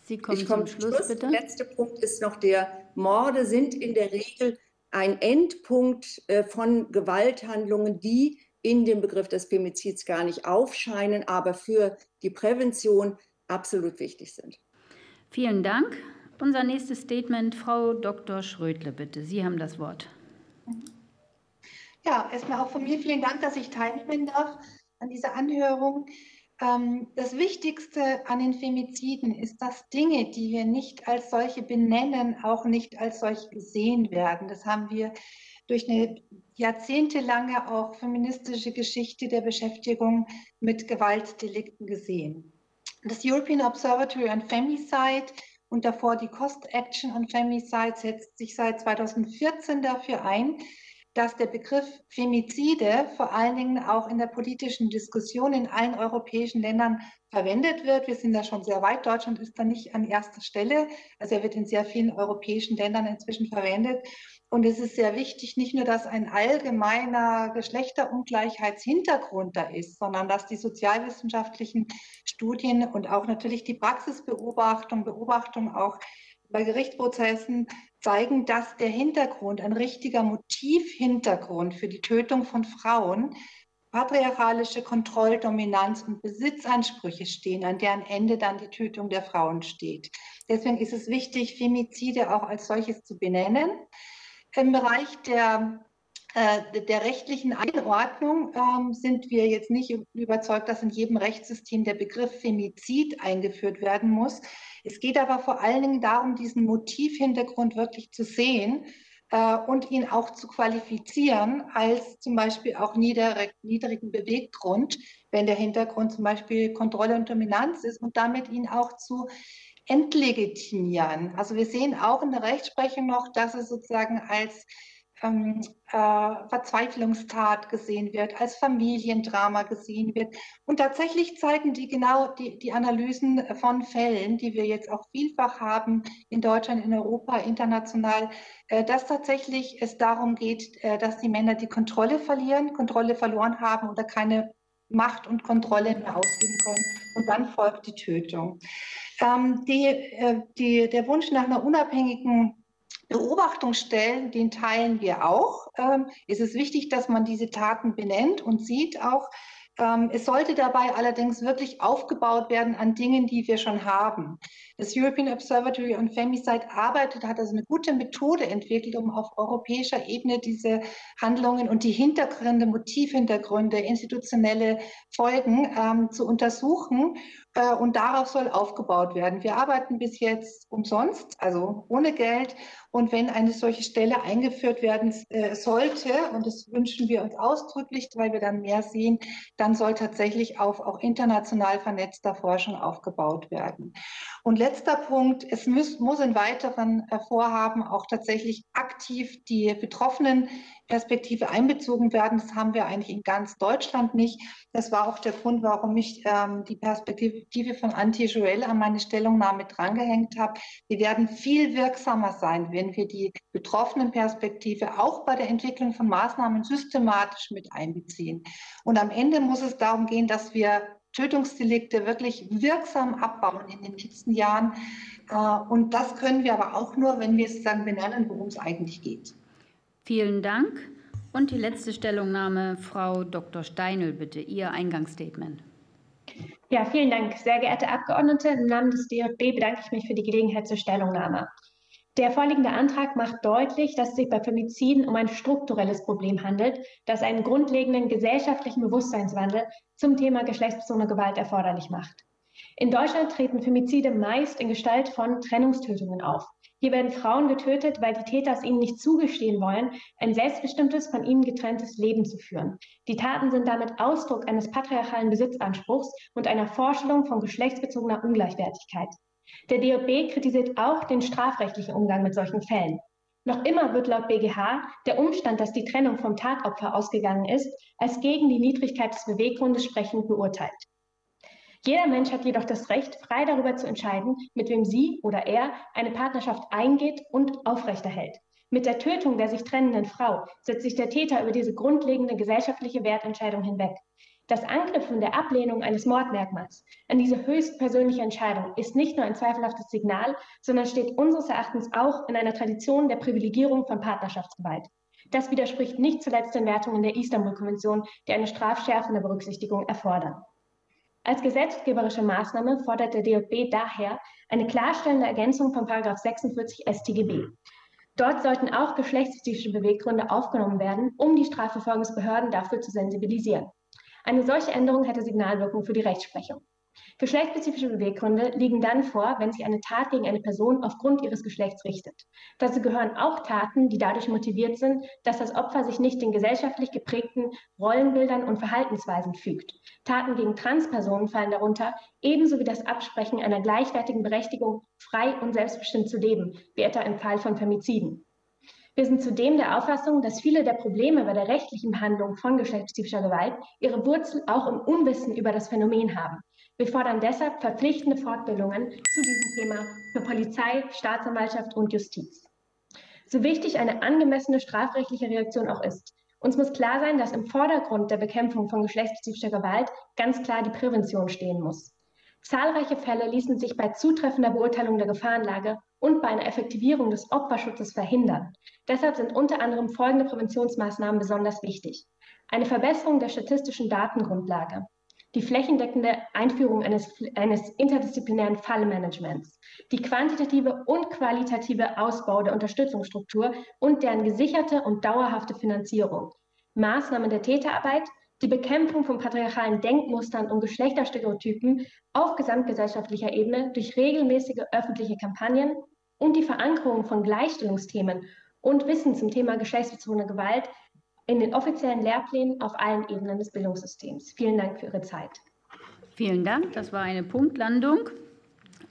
Sie kommen ich komme zum Schluss, Schluss, bitte. Der letzte Punkt ist noch der, Morde sind in der Regel ein Endpunkt äh, von Gewalthandlungen, die in dem Begriff des Femizids gar nicht aufscheinen, aber für die Prävention absolut wichtig sind. Vielen Dank. Unser nächstes Statement, Frau Doktor Schröttle, bitte. Sie haben das Wort. Ja, erstmal auch von mir vielen Dank, dass ich teilnehmen darf an dieser Anhörung. Das Wichtigste an den Femiziden ist, dass Dinge, die wir nicht als solche benennen, auch nicht als solche gesehen werden. Das haben wir durch eine jahrzehntelange auch feministische Geschichte der Beschäftigung mit Gewaltdelikten gesehen. Das European Observatory on Femicide und davor die Cost Action on Femicide setzt sich seit zweitausendvierzehn dafür ein, dass der Begriff Femizide vor allen Dingen auch in der politischen Diskussion in allen europäischen Ländern verwendet wird. Wir sind da schon sehr weit. Deutschland ist da nicht an erster Stelle. Also er wird in sehr vielen europäischen Ländern inzwischen verwendet. Und es ist sehr wichtig, nicht nur, dass ein allgemeiner Geschlechterungleichheitshintergrund da ist, sondern dass die sozialwissenschaftlichen Studien und auch natürlich die Praxisbeobachtung, Beobachtung auch bei Gerichtsprozessen zeigen, dass der Hintergrund, ein richtiger Motivhintergrund für die Tötung von Frauen, patriarchalische Kontrolldominanz und Besitzansprüche stehen, an deren Ende dann die Tötung der Frauen steht. Deswegen ist es wichtig, Femizide auch als solches zu benennen. Im Bereich der, äh, der rechtlichen Einordnung ähm, sind wir jetzt nicht überzeugt, dass in jedem Rechtssystem der Begriff Femizid eingeführt werden muss. Es geht aber vor allen Dingen darum, diesen Motivhintergrund wirklich zu sehen und ihn auch zu qualifizieren als zum Beispiel auch niedrig, niedrigen Beweggrund, wenn der Hintergrund zum Beispiel Kontrolle und Dominanz ist, und damit ihn auch zu entlegitimieren. Also wir sehen auch in der Rechtsprechung noch, dass es sozusagen als ähm, äh, Verzweiflungstat gesehen wird, als Familiendrama gesehen wird. Und tatsächlich zeigen die genau die, die Analysen von Fällen, die wir jetzt auch vielfach haben in Deutschland, in Europa, international, äh, dass tatsächlich es darum geht, äh, dass die Männer die Kontrolle verlieren, Kontrolle verloren haben oder keine Macht und Kontrolle mehr ausüben können. Und dann folgt die Tötung. Ähm, die, äh, die, der Wunsch nach einer unabhängigen Beobachtungsstellen, den teilen wir auch. Ähm, es ist wichtig, dass man diese Taten benennt und sieht auch. Ähm, es sollte dabei allerdings wirklich aufgebaut werden an Dingen, die wir schon haben. Das European Observatory on Femicide arbeitet, hat also eine gute Methode entwickelt, um auf europäischer Ebene diese Handlungen und die Hintergründe, Motivhintergründe, institutionelle Folgen ähm, zu untersuchen. Äh, und darauf soll aufgebaut werden. Wir arbeiten bis jetzt umsonst, also ohne Geld. Und wenn eine solche Stelle eingeführt werden äh, sollte, und das wünschen wir uns ausdrücklich, weil wir dann mehr sehen, dann soll tatsächlich auf auch international vernetzter Forschung aufgebaut werden. Und letzter Punkt, es muss, muss in weiteren äh, Vorhaben auch tatsächlich aktiv die betroffenen Perspektive einbezogen werden. Das haben wir eigentlich in ganz Deutschland nicht. Das war auch der Grund, warum ich ähm, die Perspektive von Antje Joel an meine Stellungnahme drangehängt habe. Wir werden viel wirksamer sein, wenn wir die betroffenen Perspektive auch bei der Entwicklung von Maßnahmen systematisch mit einbeziehen. Und am Ende muss es darum gehen, dass wir Tötungsdelikte wirklich wirksam abbauen in den nächsten Jahren. Äh, und das können wir aber auch nur, wenn wir sozusagen benennen, worum es eigentlich geht. Vielen Dank. Und die letzte Stellungnahme, Frau Doktor Steindl, bitte, Ihr Eingangsstatement. Ja, vielen Dank, sehr geehrte Abgeordnete. Im Namen des D J B bedanke ich mich für die Gelegenheit zur Stellungnahme. Der vorliegende Antrag macht deutlich, dass es sich bei Femiziden um ein strukturelles Problem handelt, das einen grundlegenden gesellschaftlichen Bewusstseinswandel zum Thema geschlechtsbezogene Gewalt erforderlich macht. In Deutschland treten Femizide meist in Gestalt von Trennungstötungen auf. Hier werden Frauen getötet, weil die Täter es ihnen nicht zugestehen wollen, ein selbstbestimmtes, von ihnen getrenntes Leben zu führen. Die Taten sind damit Ausdruck eines patriarchalen Besitzanspruchs und einer Vorstellung von geschlechtsbezogener Ungleichwertigkeit. Der D J B kritisiert auch den strafrechtlichen Umgang mit solchen Fällen. Noch immer wird laut B G H der Umstand, dass die Trennung vom Tatopfer ausgegangen ist, als gegen die Niedrigkeit des Beweggrundes sprechend beurteilt. Jeder Mensch hat jedoch das Recht, frei darüber zu entscheiden, mit wem sie oder er eine Partnerschaft eingeht und aufrechterhält. Mit der Tötung der sich trennenden Frau setzt sich der Täter über diese grundlegende gesellschaftliche Wertentscheidung hinweg. Das Anknüpfen der Ablehnung eines Mordmerkmals an diese höchstpersönliche Entscheidung ist nicht nur ein zweifelhaftes Signal, sondern steht unseres Erachtens auch in einer Tradition der Privilegierung von Partnerschaftsgewalt. Das widerspricht nicht zuletzt den Wertungen der Istanbul-Konvention, die eine strafschärfende Berücksichtigung erfordern. Als gesetzgeberische Maßnahme fordert der D J B daher eine klarstellende Ergänzung von Paragraph sechsundvierzig S T G B. Dort sollten auch geschlechtsspezifische Beweggründe aufgenommen werden, um die Strafverfolgungsbehörden dafür zu sensibilisieren. Eine solche Änderung hätte Signalwirkung für die Rechtsprechung. Geschlechtsspezifische Beweggründe liegen dann vor, wenn sich eine Tat gegen eine Person aufgrund ihres Geschlechts richtet. Dazu gehören auch Taten, die dadurch motiviert sind, dass das Opfer sich nicht den gesellschaftlich geprägten Rollenbildern und Verhaltensweisen fügt. Taten gegen Transpersonen fallen darunter, ebenso wie das Absprechen einer gleichwertigen Berechtigung, frei und selbstbestimmt zu leben, wie etwa im Fall von Femiziden. Wir sind zudem der Auffassung, dass viele der Probleme bei der rechtlichen Behandlung von geschlechtsspezifischer Gewalt ihre Wurzel auch im Unwissen über das Phänomen haben. Wir fordern deshalb verpflichtende Fortbildungen zu diesem Thema für Polizei, Staatsanwaltschaft und Justiz. So wichtig eine angemessene strafrechtliche Reaktion auch ist. Uns muss klar sein, dass im Vordergrund der Bekämpfung von geschlechtsspezifischer Gewalt ganz klar die Prävention stehen muss. Zahlreiche Fälle ließen sich bei zutreffender Beurteilung der Gefahrenlage und bei einer Effektivierung des Opferschutzes verhindern. Deshalb sind unter anderem folgende Präventionsmaßnahmen besonders wichtig. Eine Verbesserung der statistischen Datengrundlage, die flächendeckende Einführung eines, eines interdisziplinären Fallmanagements, die quantitative und qualitative Ausbau der Unterstützungsstruktur und deren gesicherte und dauerhafte Finanzierung, Maßnahmen der Täterarbeit, die Bekämpfung von patriarchalen Denkmustern und Geschlechterstereotypen auf gesamtgesellschaftlicher Ebene durch regelmäßige öffentliche Kampagnen und die Verankerung von Gleichstellungsthemen und Wissen zum Thema geschlechtsbezogene Gewalt in den offiziellen Lehrplänen auf allen Ebenen des Bildungssystems. Vielen Dank für Ihre Zeit. Vielen Dank. Das war eine Punktlandung.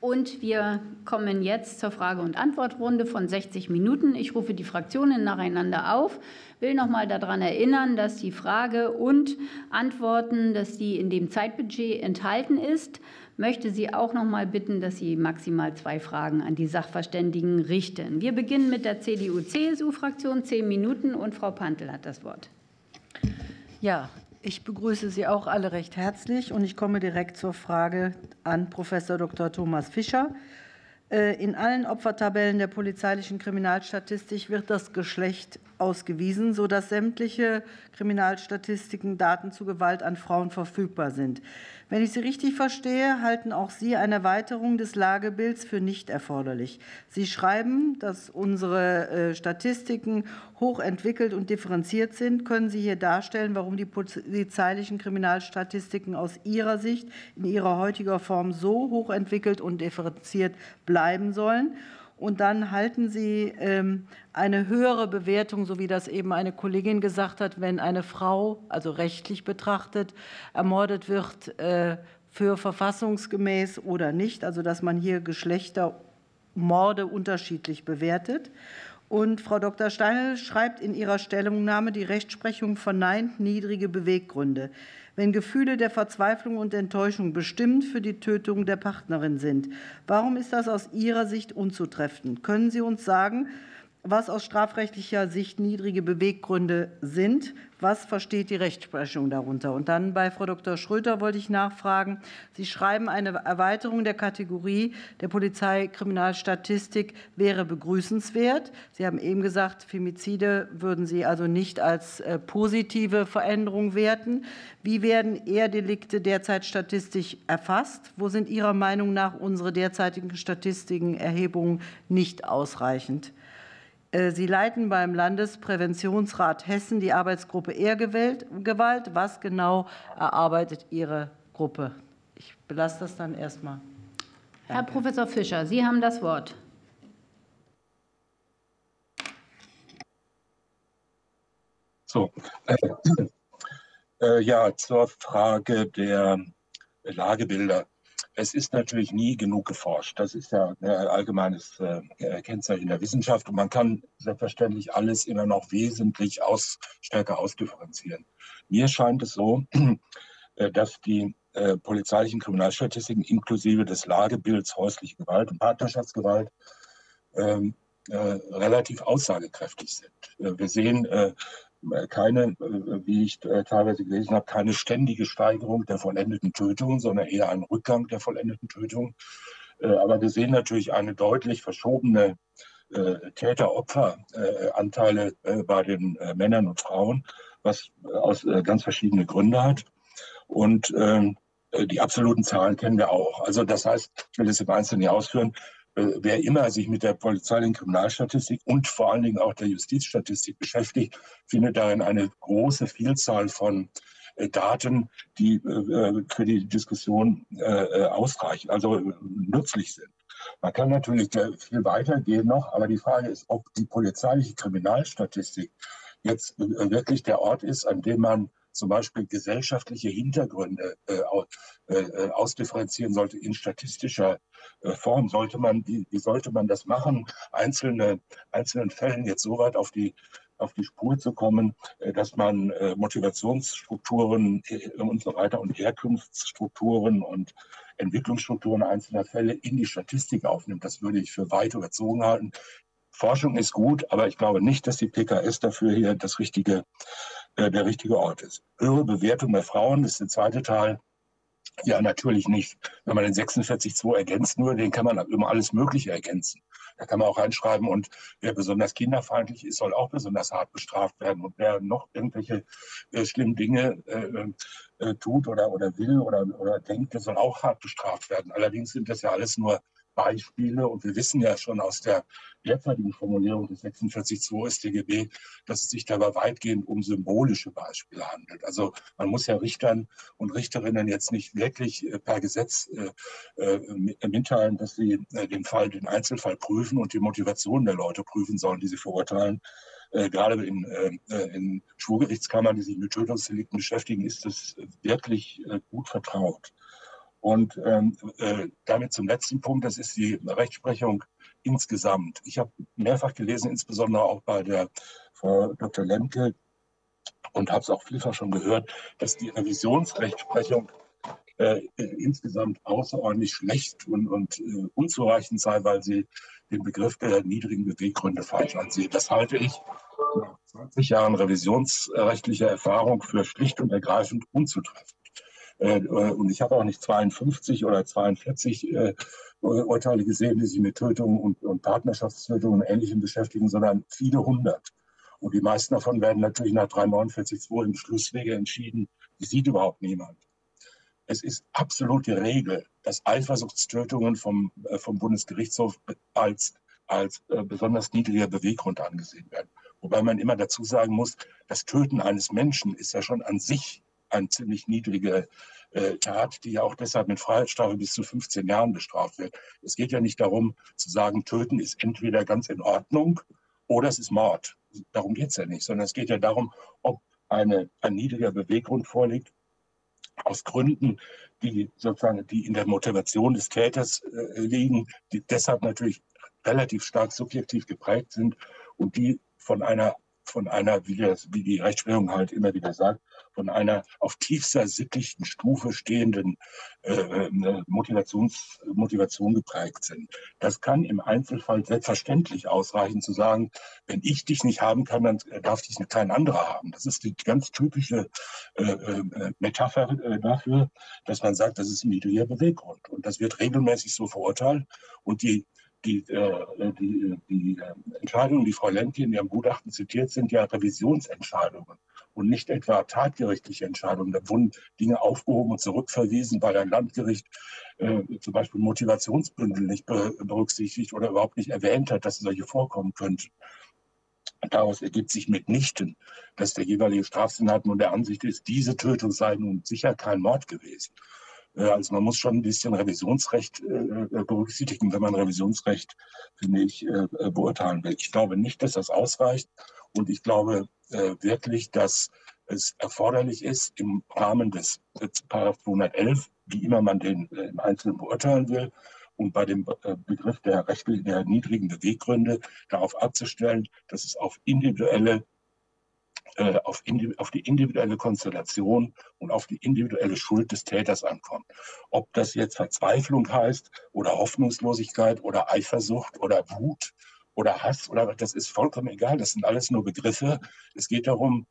Und wir kommen jetzt zur Frage- und Antwortrunde von sechzig Minuten. Ich rufe die Fraktionen nacheinander auf, will noch mal daran erinnern, dass die Frage und Antworten, dass die in dem Zeitbudget enthalten ist. Möchte Sie auch noch mal bitten, dass Sie maximal zwei Fragen an die Sachverständigen richten. Wir beginnen mit der C D U-C S U-Fraktion, zehn Minuten, und Frau Pantel hat das Wort. Ja. Ich begrüße Sie auch alle recht herzlich und ich komme direkt zur Frage an Professor Doktor Thomas Fischer. In allen Opfertabellen der polizeilichen Kriminalstatistik wird das Geschlecht ausgewiesen, sodass sämtliche Kriminalstatistiken Daten zu Gewalt an Frauen verfügbar sind. Wenn ich Sie richtig verstehe, halten auch Sie eine Erweiterung des Lagebilds für nicht erforderlich. Sie schreiben, dass unsere Statistiken hochentwickelt und differenziert sind. Können Sie hier darstellen, warum die polizeilichen Kriminalstatistiken aus Ihrer Sicht in ihrer heutigen Form so hochentwickelt und differenziert bleiben sollen? Und dann halten Sie ähm, eine höhere Bewertung, so wie das eben eine Kollegin gesagt hat, wenn eine Frau, also rechtlich betrachtet, ermordet wird, äh, für verfassungsgemäß oder nicht. Also dass man hier Geschlechtermorde unterschiedlich bewertet. Und Frau Doktor Steindl schreibt in ihrer Stellungnahme, die Rechtsprechung verneint niedrige Beweggründe. Wenn Gefühle der Verzweiflung und Enttäuschung bestimmt für die Tötung der Partnerin sind, warum ist das aus Ihrer Sicht unzutreffend? Können Sie uns sagen, was aus strafrechtlicher Sicht niedrige Beweggründe sind? Was versteht die Rechtsprechung darunter? Und dann bei Frau Doktor Schröter wollte ich nachfragen. Sie schreiben, eine Erweiterung der Kategorie der Polizeikriminalstatistik wäre begrüßenswert. Sie haben eben gesagt, Femizide würden Sie also nicht als positive Veränderung werten. Wie werden Ehrdelikte derzeit statistisch erfasst? Wo sind Ihrer Meinung nach unsere derzeitigen Statistiken, Erhebungen nicht ausreichend? Sie leiten beim Landespräventionsrat Hessen die Arbeitsgruppe Ehrgewalt. Was genau erarbeitet Ihre Gruppe? Ich belasse das dann erstmal. Herr Professor Fischer, Sie haben das Wort. So, äh, äh, ja, zur Frage der Lagebilder. Es ist natürlich nie genug geforscht. Das ist ja ein allgemeines äh, Kennzeichen der Wissenschaft. Und man kann selbstverständlich alles immer noch wesentlich aus, stärker ausdifferenzieren. Mir scheint es so, äh, dass die äh, polizeilichen Kriminalstatistiken inklusive des Lagebilds häusliche Gewalt und Partnerschaftsgewalt ähm, äh, relativ aussagekräftig sind. Äh, wir sehen äh, keine, wie ich teilweise gelesen habe, keine ständige Steigerung der vollendeten Tötungen, sondern eher einen Rückgang der vollendeten Tötungen. Aber wir sehen natürlich eine deutlich verschobene Täter-Opfer-Anteile bei den Männern und Frauen, was aus ganz verschiedene Gründe hat. Und die absoluten Zahlen kennen wir auch. Also das heißt, ich will das im Einzelnen hier ausführen, wer immer sich mit der polizeilichen Kriminalstatistik und vor allen Dingen auch der Justizstatistik beschäftigt, findet darin eine große Vielzahl von Daten, die für die Diskussion ausreichen, also nützlich sind. Man kann natürlich viel weiter gehen noch, aber die Frage ist, ob die polizeiliche Kriminalstatistik jetzt wirklich der Ort ist, an dem man zum Beispiel gesellschaftliche Hintergründe äh, ausdifferenzieren sollte in statistischer äh, Form. Sollte man, wie, wie sollte man das machen, einzelne, einzelnen Fällen jetzt so weit auf die, auf die Spur zu kommen, äh, dass man äh, Motivationsstrukturen äh, und so weiter und Herkunftsstrukturen und Entwicklungsstrukturen einzelner Fälle in die Statistik aufnimmt? Das würde ich für weit überzogen halten. Forschung ist gut, aber ich glaube nicht, dass die P K S dafür hier das richtige, äh, der richtige Ort ist. Höhere Bewertung bei Frauen ist der zweite Teil. Ja, natürlich nicht. Wenn man den sechsundvierzig Absatz zwei ergänzt, nur den kann man immer alles Mögliche ergänzen. Da kann man auch reinschreiben, und wer besonders kinderfeindlich ist, soll auch besonders hart bestraft werden. Und wer noch irgendwelche äh, schlimmen Dinge äh, äh, tut oder, oder will oder, oder denkt, der soll auch hart bestraft werden. Allerdings sind das ja alles nur Beispiele, und wir wissen ja schon aus der derzeitigen Formulierung des sechsundvierzig Absatz zwei S t G B, dass es sich dabei weitgehend um symbolische Beispiele handelt. Also man muss ja Richtern und Richterinnen jetzt nicht wirklich per Gesetz äh, äh, mitteilen, dass sie äh, den Fall, den Einzelfall prüfen und die Motivation der Leute prüfen sollen, die sie verurteilen. Äh, gerade in, äh, in Schwurgerichtskammern, die sich mit Tötungsdelikten beschäftigen, ist das wirklich äh, gut vertraut. Und ähm, äh, damit zum letzten Punkt, das ist die Rechtsprechung insgesamt. Ich habe mehrfach gelesen, insbesondere auch bei der Frau Doktor Lemke, und habe es auch vielfach schon gehört, dass die Revisionsrechtsprechung äh, insgesamt außerordentlich schlecht und, und äh, unzureichend sei, weil sie den Begriff der niedrigen Beweggründe falsch ansieht. Das halte ich nach zwanzig Jahren revisionsrechtlicher Erfahrung für schlicht und ergreifend unzutreffend. Und ich habe auch nicht zweiundfünfzig oder zweiundvierzig äh, Urteile gesehen, die sich mit Tötungen und, und Partnerschaftstötungen und Ähnlichem beschäftigen, sondern viele hundert. Und die meisten davon werden natürlich nach drei neunundvierzig Absatz zwei im Beschlusswege entschieden. Die sieht überhaupt niemand. Es ist absolut die Regel, dass Eifersuchtstötungen vom, äh, vom Bundesgerichtshof als, als äh, besonders niedriger Beweggrund angesehen werden. Wobei man immer dazu sagen muss, das Töten eines Menschen ist ja schon an sich eine ziemlich niedrige äh, Tat, die ja auch deshalb mit Freiheitsstrafe bis zu fünfzehn Jahren bestraft wird. Es geht ja nicht darum zu sagen, Töten ist entweder ganz in Ordnung oder es ist Mord. Darum geht es ja nicht, sondern es geht ja darum, ob eine, ein niedriger Beweggrund vorliegt, aus Gründen, die sozusagen die in der Motivation des Täters äh, liegen, die deshalb natürlich relativ stark subjektiv geprägt sind und die von einer, von einer wie, das, wie die Rechtsprechung halt immer wieder sagt, von einer auf tiefster sittlichen Stufe stehenden äh, Motivations, Motivation geprägt sind. Das kann im Einzelfall selbstverständlich ausreichen, zu sagen, wenn ich dich nicht haben kann, dann darf dich kein anderer haben. Das ist die ganz typische äh, äh, Metapher äh, dafür, dass man sagt, das ist ein niedriger Beweggrund. Und das wird regelmäßig so verurteilt. Und die Die, äh, die, die Entscheidungen, die Frau Lemke in ihrem Gutachten zitiert, sind ja Revisionsentscheidungen und nicht etwa tatgerichtliche Entscheidungen. Da wurden Dinge aufgehoben und zurückverwiesen, weil ein Landgericht äh, zum Beispiel Motivationsbündel nicht berücksichtigt oder überhaupt nicht erwähnt hat, dass solche vorkommen könnten. Daraus ergibt sich mitnichten, dass der jeweilige Strafsenat nun der Ansicht ist, diese Tötung sei nun sicher kein Mord gewesen. Also man muss schon ein bisschen Revisionsrecht äh, berücksichtigen, wenn man Revisionsrecht, finde ich, äh, beurteilen will. Ich glaube nicht, dass das ausreicht, und ich glaube äh, wirklich, dass es erforderlich ist, im Rahmen des äh, Paragraph zweihundertelf, wie immer man den äh, im Einzelnen beurteilen will, und bei dem äh, Begriff der, Recht, der niedrigen Beweggründe darauf abzustellen, dass es auf individuelle Auf, auf die individuelle Konstellation und auf die individuelle Schuld des Täters ankommt. Ob das jetzt Verzweiflung heißt oder Hoffnungslosigkeit oder Eifersucht oder Wut oder Hass, oder das ist vollkommen egal. Das sind alles nur Begriffe. Es geht darum,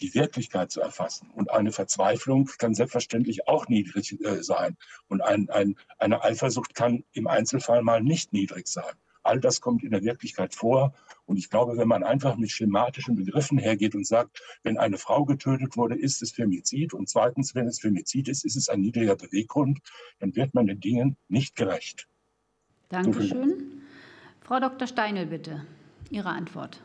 die Wirklichkeit zu erfassen. Und eine Verzweiflung kann selbstverständlich auch niedrig äh, sein. Und ein, ein, eine Eifersucht kann im Einzelfall mal nicht niedrig sein. All das kommt in der Wirklichkeit vor. Und ich glaube, wenn man einfach mit schematischen Begriffen hergeht und sagt, wenn eine Frau getötet wurde, ist es Femizid. Und zweitens, wenn es Femizid ist, ist es ein niedriger Beweggrund. Dann wird man den Dingen nicht gerecht. Dankeschön. Frau Doktor Steindl, bitte. Ihre Antwort.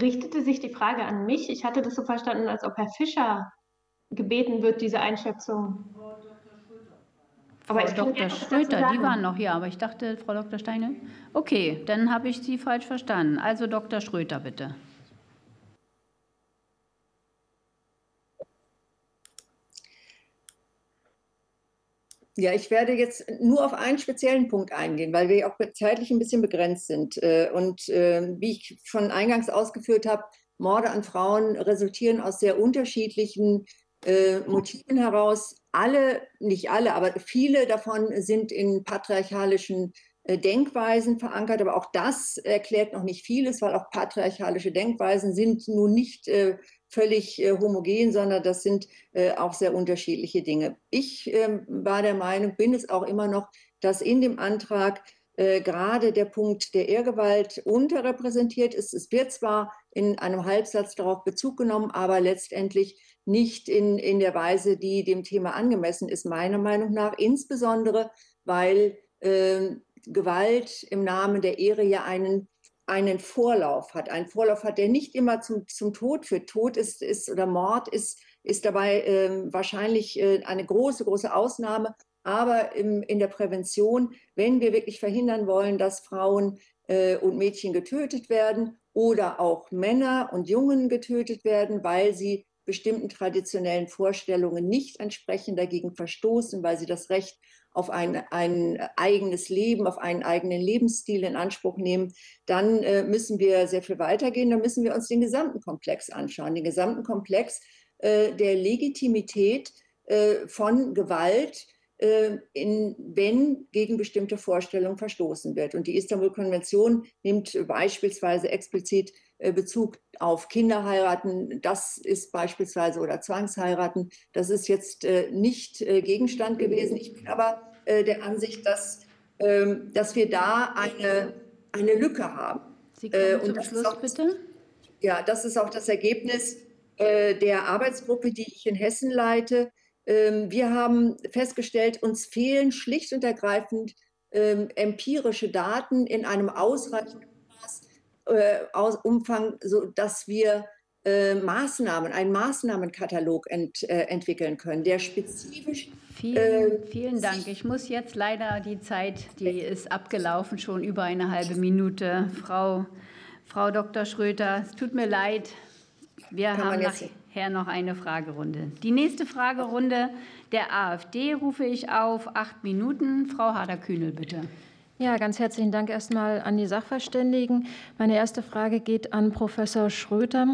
Richtete sich die Frage an mich? Ich hatte das so verstanden, als ob Herr Fischer gebeten wird, diese Einschätzung. Aber Frau Doktor Schröter, die waren noch hier, aber ich dachte, Frau Doktor Steindl. Okay, dann habe ich Sie falsch verstanden. Also Doktor Schröter, bitte. Ja, ich werde jetzt nur auf einen speziellen Punkt eingehen, weil wir auch zeitlich ein bisschen begrenzt sind. Und wie ich schon eingangs ausgeführt habe, Morde an Frauen resultieren aus sehr unterschiedlichen Motiven heraus, alle, nicht alle, aber viele davon sind in patriarchalischen Denkweisen verankert. Aber auch das erklärt noch nicht vieles, weil auch patriarchalische Denkweisen sind nun nicht äh, völlig äh, homogen, sondern das sind äh, auch sehr unterschiedliche Dinge. Ich äh, war der Meinung, bin es auch immer noch, dass in dem Antrag äh, gerade der Punkt der Ehrgewalt unterrepräsentiert ist. Es wird zwar in einem Halbsatz darauf Bezug genommen, aber letztendlich nicht in, in der Weise, die dem Thema angemessen ist, meiner Meinung nach, insbesondere weil äh, Gewalt im Namen der Ehre ja einen, einen Vorlauf hat. Einen Vorlauf hat, der nicht immer zum, zum Tod führt. Tod ist, ist oder Mord ist, ist dabei äh, wahrscheinlich äh, eine große, große Ausnahme. Aber im, in der Prävention, wenn wir wirklich verhindern wollen, dass Frauen äh, und Mädchen getötet werden oder auch Männer und Jungen getötet werden, weil sie bestimmten traditionellen Vorstellungen nicht entsprechen, dagegen verstoßen, weil sie das Recht auf ein, ein eigenes Leben, auf einen eigenen Lebensstil in Anspruch nehmen, dann äh, müssen wir sehr viel weitergehen. Dann müssen wir uns den gesamten Komplex anschauen, den gesamten Komplex äh, der Legitimität äh, von Gewalt, äh, in, wenn gegen bestimmte Vorstellungen verstoßen wird. Und die Istanbul-Konvention nimmt beispielsweise explizit Bezug auf Kinderheiraten, das ist beispielsweise, oder Zwangsheiraten, das ist jetzt äh, nicht äh, Gegenstand gewesen. Ich bin aber äh, der Ansicht, dass, ähm, dass wir da eine, eine Lücke haben. Sie können äh, und zum Schluss, auch, bitte. Ja, das ist auch das Ergebnis äh, der Arbeitsgruppe, die ich in Hessen leite. Ähm, wir haben festgestellt, uns fehlen schlicht und ergreifend ähm, empirische Daten in einem ausreichenden Aus Umfang, so dass wir äh, Maßnahmen, einen Maßnahmenkatalog ent, äh, entwickeln können, der spezifisch. Vielen, äh, vielen Dank. Ich muss jetzt leider die Zeit, die ist abgelaufen, schon über eine halbe Minute. Frau, Frau Doktor Schröter, es tut mir leid. Wir haben nachher noch eine Fragerunde. Die nächste Fragerunde der AfD rufe ich auf. Acht Minuten. Frau Harder-Kühnel, bitte. Ja, ganz herzlichen Dank erstmal an die Sachverständigen. Meine erste Frage geht an Professor Schröter.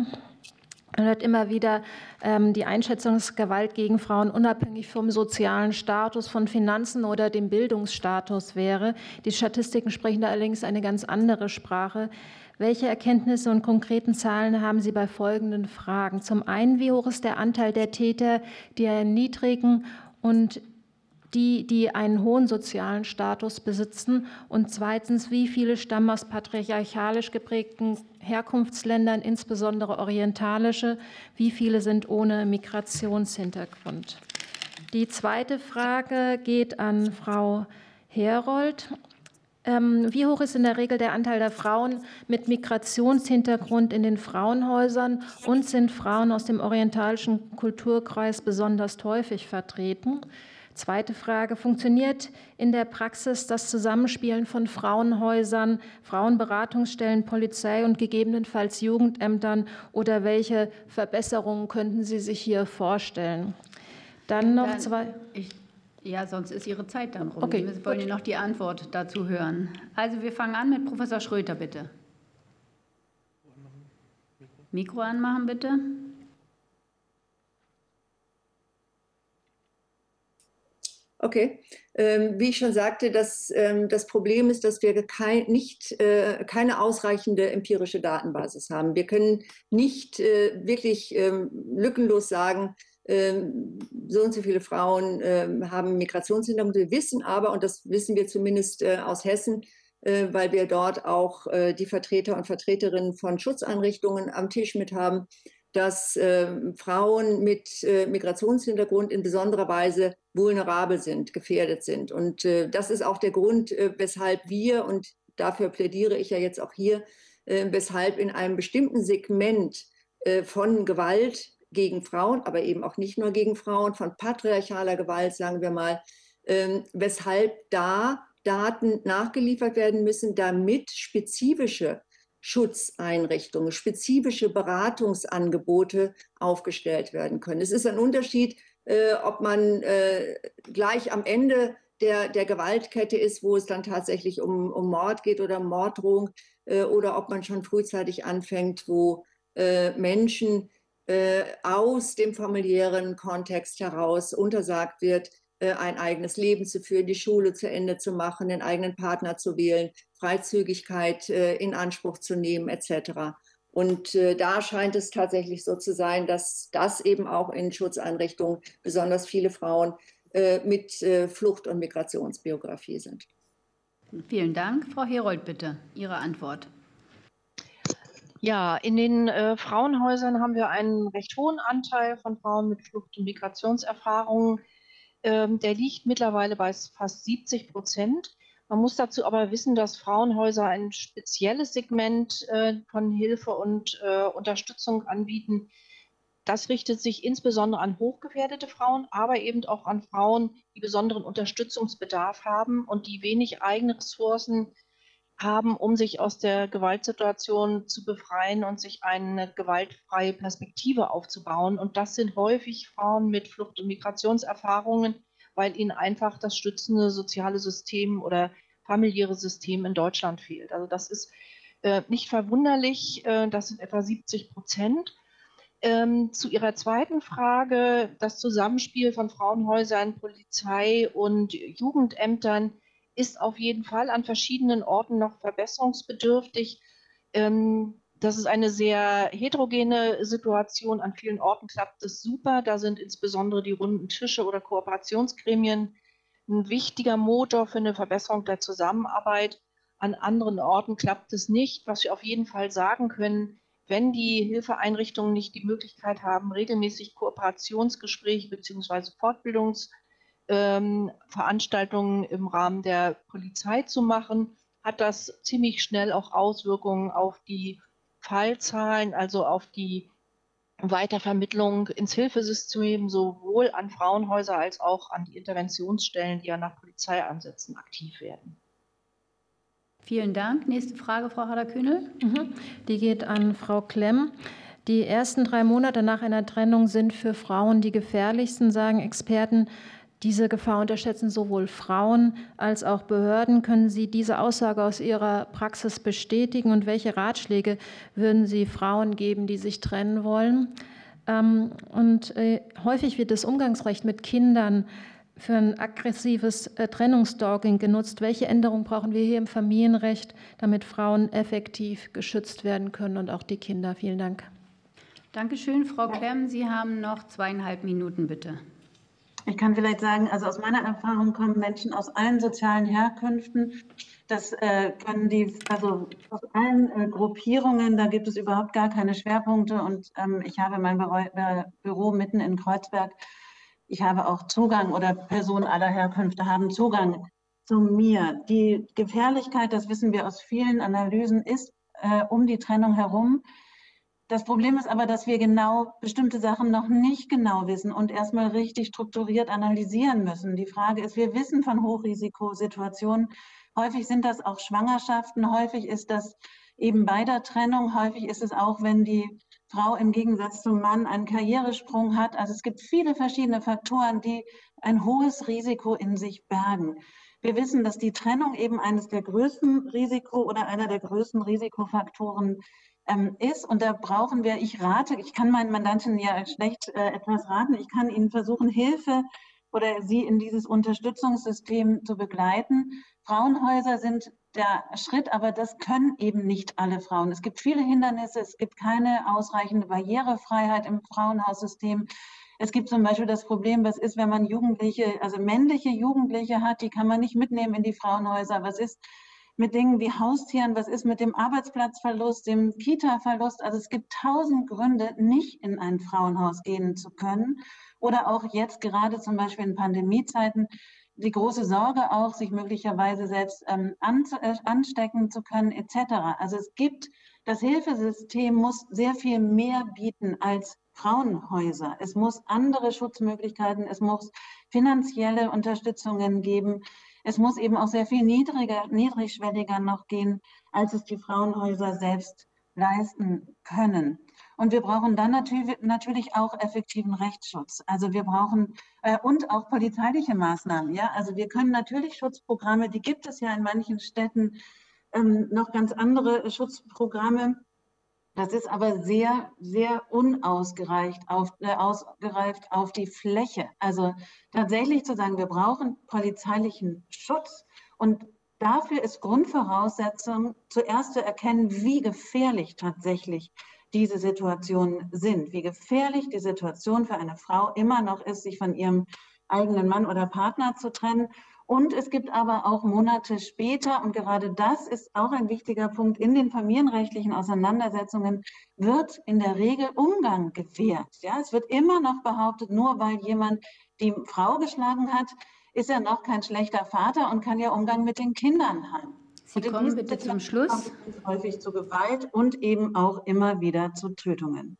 Man hört immer wieder ähm, die Einschätzung, dass Gewalt gegen Frauen unabhängig vom sozialen Status, von Finanzen oder dem Bildungsstatus wäre. Die Statistiken sprechen da allerdings eine ganz andere Sprache. Welche Erkenntnisse und konkreten Zahlen haben Sie bei folgenden Fragen? Zum einen, wie hoch ist der Anteil der Täter, die einen niedrigen und die, die einen hohen sozialen Status besitzen? Und zweitens, wie viele stammen aus patriarchalisch geprägten Herkunftsländern, insbesondere orientalische? Wie viele sind ohne Migrationshintergrund? Die zweite Frage geht an Frau Herold. Wie hoch ist in der Regel der Anteil der Frauen mit Migrationshintergrund in den Frauenhäusern und sind Frauen aus dem orientalischen Kulturkreis besonders häufig vertreten? Zweite Frage, funktioniert in der Praxis das Zusammenspielen von Frauenhäusern, Frauenberatungsstellen, Polizei und gegebenenfalls Jugendämtern oder welche Verbesserungen könnten Sie sich hier vorstellen? Dann noch dann, zwei. Ich, ja, sonst ist Ihre Zeit dann rum. Okay, wir wollen ja noch die Antwort dazu hören. Also wir fangen an mit Professor Schröter, bitte. Mikro anmachen, bitte. Okay, ähm, wie ich schon sagte, das, ähm, das Problem ist, dass wir kein, nicht, äh, keine ausreichende empirische Datenbasis haben. Wir können nicht äh, wirklich ähm, lückenlos sagen, ähm, so und so viele Frauen ähm, haben Migrationshintergrund. Wir wissen aber, und das wissen wir zumindest äh, aus Hessen, äh, weil wir dort auch äh, die Vertreter und Vertreterinnen von Schutzeinrichtungen am Tisch mit haben, dass äh, Frauen mit äh, Migrationshintergrund in besonderer Weise vulnerabel sind, gefährdet sind. Und äh, das ist auch der Grund, äh, weshalb wir, und dafür plädiere ich ja jetzt auch hier, äh, weshalb in einem bestimmten Segment äh, von Gewalt gegen Frauen, aber eben auch nicht nur gegen Frauen, von patriarchaler Gewalt, sagen wir mal, äh, weshalb da Daten nachgeliefert werden müssen, damit spezifische Schutzeinrichtungen, spezifische Beratungsangebote aufgestellt werden können. Es ist ein Unterschied, äh, ob man äh, gleich am Ende der, der Gewaltkette ist, wo es dann tatsächlich um, um Mord geht oder Morddrohung, äh, oder ob man schon frühzeitig anfängt, wo äh, Menschen äh, aus dem familiären Kontext heraus untersagt wird, äh, ein eigenes Leben zu führen, die Schule zu Ende zu machen, den eigenen Partner zu wählen, Freizügigkeit äh, in Anspruch zu nehmen et cetera. Und äh, da scheint es tatsächlich so zu sein, dass das eben auch in Schutzeinrichtungen besonders viele Frauen äh, mit äh, Flucht- und Migrationsbiografie sind. Vielen Dank. Frau Herold, bitte Ihre Antwort. Ja, in den äh, Frauenhäusern haben wir einen recht hohen Anteil von Frauen mit Flucht- und Migrationserfahrungen. Ähm, der liegt mittlerweile bei fast siebzig Prozent. Man muss dazu aber wissen, dass Frauenhäuser ein spezielles Segment äh, von Hilfe und äh, Unterstützung anbieten. Das richtet sich insbesondere an hochgefährdete Frauen, aber eben auch an Frauen, die besonderen Unterstützungsbedarf haben und die wenig eigene Ressourcen haben, um sich aus der Gewaltsituation zu befreien und sich eine gewaltfreie Perspektive aufzubauen. Und das sind häufig Frauen mit Flucht- und Migrationserfahrungen, weil ihnen einfach das stützende soziale System oder familiäre System in Deutschland fehlt. Also das ist äh, nicht verwunderlich, äh, das sind etwa siebzig Prozent. Ähm, zu Ihrer zweiten Frage, das Zusammenspiel von Frauenhäusern, Polizei und Jugendämtern ist auf jeden Fall an verschiedenen Orten noch verbesserungsbedürftig. Ähm, das ist eine sehr heterogene Situation. An vielen Orten klappt es super. Da sind insbesondere die runden Tische oder Kooperationsgremien ein wichtiger Motor für eine Verbesserung der Zusammenarbeit. An anderen Orten klappt es nicht. Was wir auf jeden Fall sagen können: Wenn die Hilfeeinrichtungen nicht die Möglichkeit haben, regelmäßig Kooperationsgespräche bzw. Fortbildungsveranstaltungen ähm, im Rahmen der Polizei zu machen, hat das ziemlich schnell auch Auswirkungen auf die Fallzahlen, also auf die Weitervermittlung ins Hilfesystem, sowohl an Frauenhäuser als auch an die Interventionsstellen, die ja nach Polizeieinsätzen aktiv werden. Vielen Dank. Nächste Frage, Frau Harder-Kühnel. Die geht an Frau Klemm. Die ersten drei Monate nach einer Trennung sind für Frauen die gefährlichsten, sagen Experten. Diese Gefahr unterschätzen sowohl Frauen als auch Behörden. Können Sie diese Aussage aus Ihrer Praxis bestätigen? Und welche Ratschläge würden Sie Frauen geben, die sich trennen wollen? Und häufig wird das Umgangsrecht mit Kindern für ein aggressives äh, Trennungsstalking genutzt. Welche Änderungen brauchen wir hier im Familienrecht, damit Frauen effektiv geschützt werden können und auch die Kinder? Vielen Dank. Dankeschön, Frau Klemm. Sie haben noch zweieinhalb Minuten, bitte. Ich kann vielleicht sagen, also aus meiner Erfahrung kommen Menschen aus allen sozialen Herkünften. Das äh, können die, also aus allen äh, Gruppierungen, da gibt es überhaupt gar keine Schwerpunkte. Und ähm, ich habe mein Büro, Büro mitten in Kreuzberg. Ich habe auch Zugang, oder Personen aller Herkünfte haben Zugang zu mir. Die Gefährlichkeit, das wissen wir aus vielen Analysen, ist äh, um die Trennung herum. Das Problem ist aber, dass wir genau bestimmte Sachen noch nicht genau wissen und erstmal richtig strukturiert analysieren müssen. Die Frage ist, wir wissen von Hochrisikosituationen. Häufig sind das auch Schwangerschaften, häufig ist das eben bei der Trennung, häufig ist es auch, wenn die Frau im Gegensatz zum Mann einen Karrieresprung hat. Also es gibt viele verschiedene Faktoren, die ein hohes Risiko in sich bergen. Wir wissen, dass die Trennung eben eines der größten Risiko oder einer der größten Risikofaktoren ähm, ist. Und da brauchen wir, ich rate, ich kann meinen Mandanten ja schlecht äh, etwas raten, ich kann ihnen versuchen, Hilfe oder sie in dieses Unterstützungssystem zu begleiten. Frauenhäuser sind der Schritt, aber das können eben nicht alle Frauen. Es gibt viele Hindernisse, es gibt keine ausreichende Barrierefreiheit im Frauenhaussystem. Es gibt zum Beispiel das Problem, was ist, wenn man Jugendliche, also männliche Jugendliche hat, die kann man nicht mitnehmen in die Frauenhäuser. Was ist mit Dingen wie Haustieren, was ist mit dem Arbeitsplatzverlust, dem Kita-Verlust? Also es gibt tausend Gründe, nicht in ein Frauenhaus gehen zu können. Oder auch jetzt gerade zum Beispiel in Pandemiezeiten, die große Sorge auch, sich möglicherweise selbst ähm, an, äh, anstecken zu können et cetera. Also es gibt, das Hilfesystem muss sehr viel mehr bieten als Frauenhäuser. Es muss andere Schutzmöglichkeiten, es muss finanzielle Unterstützungen geben. Es muss eben auch sehr viel niedriger, niedrigschwelliger noch gehen, als es die Frauenhäuser selbst leisten können. Und wir brauchen dann natürlich, natürlich auch effektiven Rechtsschutz. Also wir brauchen äh, und auch polizeiliche Maßnahmen. Ja, also wir können natürlich Schutzprogramme, die gibt es ja in manchen Städten, ähm, noch ganz andere Schutzprogramme Das ist aber sehr, sehr unausgereift auf, äh, ausgereift auf die Fläche. Also tatsächlich zu sagen, wir brauchen polizeilichen Schutz, und dafür ist Grundvoraussetzung, zuerst zu erkennen, wie gefährlich tatsächlich diese Situationen sind, wie gefährlich die Situation für eine Frau immer noch ist, sich von ihrem eigenen Mann oder Partner zu trennen. Und es gibt aber auch Monate später, und gerade das ist auch ein wichtiger Punkt, in den familienrechtlichen Auseinandersetzungen wird in der Regel Umgang gewährt. Ja, es wird immer noch behauptet, nur weil jemand die Frau geschlagen hat, ist er noch kein schlechter Vater und kann ja Umgang mit den Kindern haben. Sie kommen bitte zum Schluss. Kommt es häufig zu Gewalt und eben auch immer wieder zu Tötungen.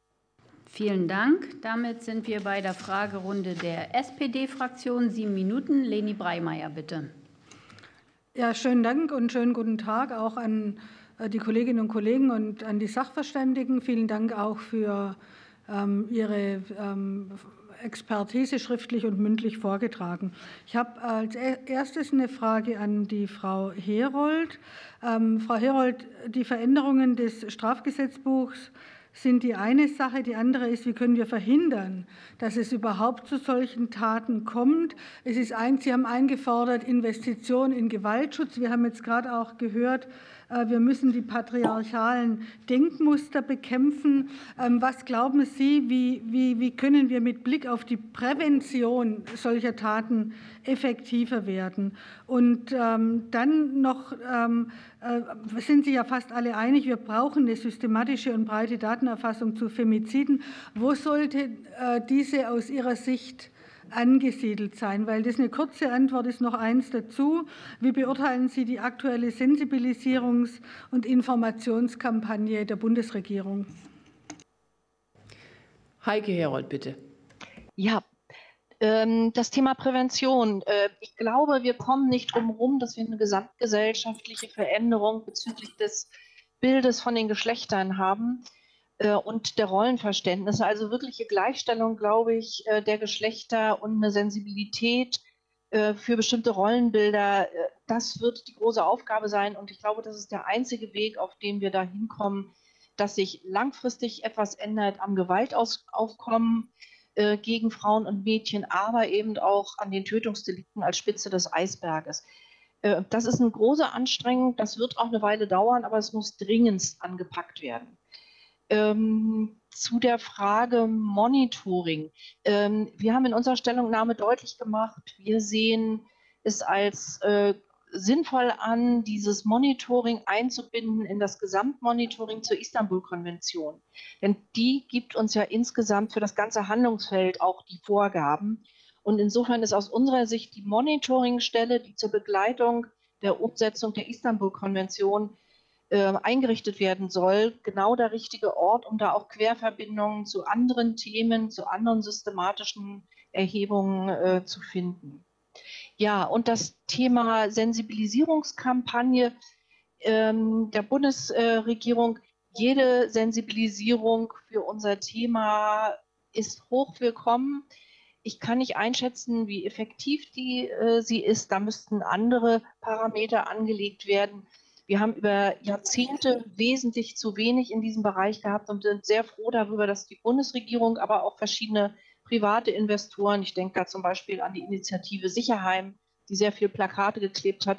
Vielen Dank. Damit sind wir bei der Fragerunde der S P D-Fraktion. Sieben Minuten. Leni Breymeier, bitte. Ja, schönen Dank und schönen guten Tag auch an die Kolleginnen und Kollegen und an die Sachverständigen. Vielen Dank auch für ähm, Ihre ähm, Expertise schriftlich und mündlich vorgetragen. Ich habe als erstes eine Frage an die Frau Herold. Ähm, Frau Herold, die Veränderungen des Strafgesetzbuchs sind die eine Sache. Die andere ist, wie können wir verhindern, dass es überhaupt zu solchen Taten kommt. Es ist eins, Sie haben eingefordert, Investitionen in Gewaltschutz. Wir haben jetzt gerade auch gehört, wir müssen die patriarchalen Denkmuster bekämpfen. Was glauben Sie, wie, wie, wie können wir mit Blick auf die Prävention solcher Taten effektiver werden? Und ähm, dann noch ähm, äh, sind Sie ja fast alle einig, wir brauchen eine systematische und breite Datenerfassung zu Femiziden. Wo sollte äh, diese aus Ihrer Sicht angesiedelt sein? Weil das eine kurze Antwort ist, noch eins dazu. Wie beurteilen Sie die aktuelle Sensibilisierungs- und Informationskampagne der Bundesregierung? Heike Herold, bitte. Ja, das Thema Prävention. Ich glaube, wir kommen nicht drum herum, dass wir eine gesamtgesellschaftliche Veränderung bezüglich des Bildes von den Geschlechtern haben und der Rollenverständnisse, also wirkliche Gleichstellung, glaube ich, der Geschlechter und eine Sensibilität für bestimmte Rollenbilder, das wird die große Aufgabe sein. Und ich glaube, das ist der einzige Weg, auf dem wir da hinkommen, dass sich langfristig etwas ändert am Gewaltaufkommen gegen Frauen und Mädchen, aber eben auch an den Tötungsdelikten als Spitze des Eisberges. Das ist eine große Anstrengung, das wird auch eine Weile dauern, aber es muss dringendst angepackt werden. Ähm, zu der Frage Monitoring. Ähm, wir haben in unserer Stellungnahme deutlich gemacht, wir sehen es als äh, sinnvoll an, dieses Monitoring einzubinden in das Gesamtmonitoring zur Istanbul-Konvention. Denn die gibt uns ja insgesamt für das ganze Handlungsfeld auch die Vorgaben. Und insofern ist aus unserer Sicht die Monitoringstelle, die zur Begleitung der Umsetzung der Istanbul-Konvention eingerichtet werden soll, genau der richtige Ort, um da auch Querverbindungen zu anderen Themen, zu anderen systematischen Erhebungen äh, zu finden. Ja, und das Thema Sensibilisierungskampagne ähm, der Bundesregierung, jede Sensibilisierung für unser Thema ist hoch willkommen. Ich kann nicht einschätzen, wie effektiv die, äh, sie ist. Da müssten andere Parameter angelegt werden. Wir haben über Jahrzehnte wesentlich zu wenig in diesem Bereich gehabt und sind sehr froh darüber, dass die Bundesregierung, aber auch verschiedene private Investoren, ich denke da zum Beispiel an die Initiative Sicherheim, die sehr viel Plakate geklebt hat.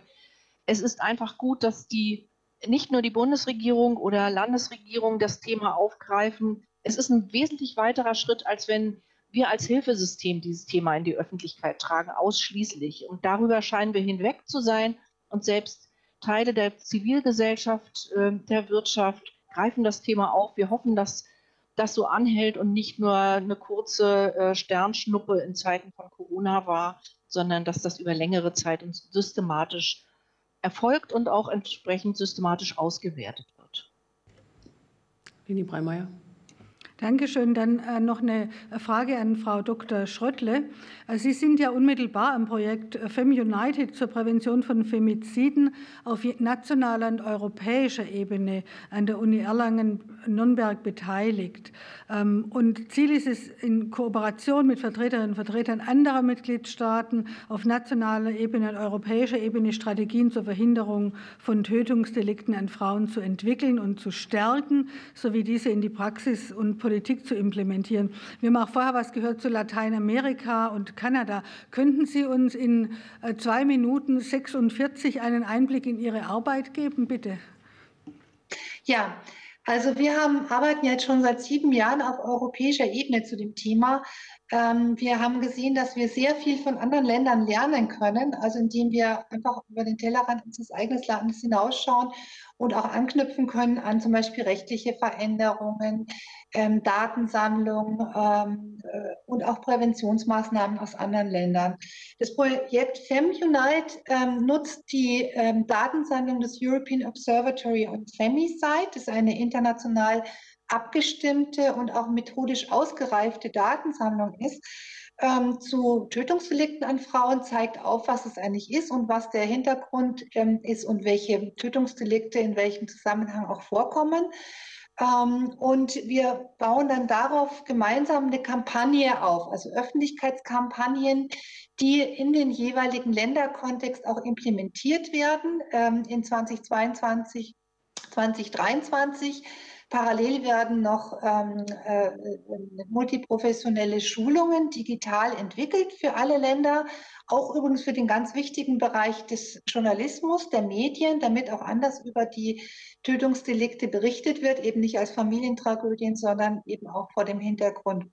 Es ist einfach gut, dass die, nicht nur die Bundesregierung oder Landesregierung das Thema aufgreifen. Es ist ein wesentlich weiterer Schritt, als wenn wir als Hilfesystem dieses Thema in die Öffentlichkeit tragen, ausschließlich. Und darüber scheinen wir hinweg zu sein, und selbst Teile der Zivilgesellschaft, der Wirtschaft greifen das Thema auf. Wir hoffen, dass das so anhält und nicht nur eine kurze Sternschnuppe in Zeiten von Corona war, sondern dass das über längere Zeit systematisch erfolgt und auch entsprechend systematisch ausgewertet wird. Leni Breymeier. Dankeschön. Dann äh, noch eine Frage an Frau Doktor Schröttle. Äh, Sie sind ja unmittelbar am Projekt FemUnited zur Prävention von Femiziden auf nationaler und europäischer Ebene an der Uni Erlangen-Nürnberg beteiligt. Ähm, und Ziel ist es, in Kooperation mit Vertreterinnen und Vertretern anderer Mitgliedstaaten auf nationaler Ebene und europäischer Ebene Strategien zur Verhinderung von Tötungsdelikten an Frauen zu entwickeln und zu stärken, sowie diese in die Praxis und Politik zu implementieren. Wir haben auch vorher was gehört zu Lateinamerika und Kanada. Könnten Sie uns in zwei Minuten sechsundvierzig einen Einblick in Ihre Arbeit geben, bitte? Ja, also wir haben, arbeiten jetzt schon seit sieben Jahren auf europäischer Ebene zu dem Thema. Wir haben gesehen, dass wir sehr viel von anderen Ländern lernen können, also indem wir einfach über den Tellerrand unseres eigenen Landes hinausschauen und auch anknüpfen können an zum Beispiel rechtliche Veränderungen, ähm, Datensammlung ähm, und auch Präventionsmaßnahmen aus anderen Ländern. Das Projekt FemUnite ähm, nutzt die ähm, Datensammlung des European Observatory on Femicide. Das ist eine international abgestimmte und auch methodisch ausgereifte Datensammlung ist, ähm, zu Tötungsdelikten an Frauen, zeigt auf, was es eigentlich ist und was der Hintergrund ähm, ist und welche Tötungsdelikte in welchem Zusammenhang auch vorkommen. Ähm, und wir bauen dann darauf gemeinsam eine Kampagne auf, also Öffentlichkeitskampagnen, die in den jeweiligen Länderkontext auch implementiert werden. Ähm, in zweitausendzweiundzwanzig, zweitausenddreiundzwanzig parallel werden noch ähm, äh, multiprofessionelle Schulungen digital entwickelt für alle Länder, auch übrigens für den ganz wichtigen Bereich des Journalismus, der Medien, damit auch anders über die Tötungsdelikte berichtet wird, eben nicht als Familientragödien, sondern eben auch vor dem Hintergrund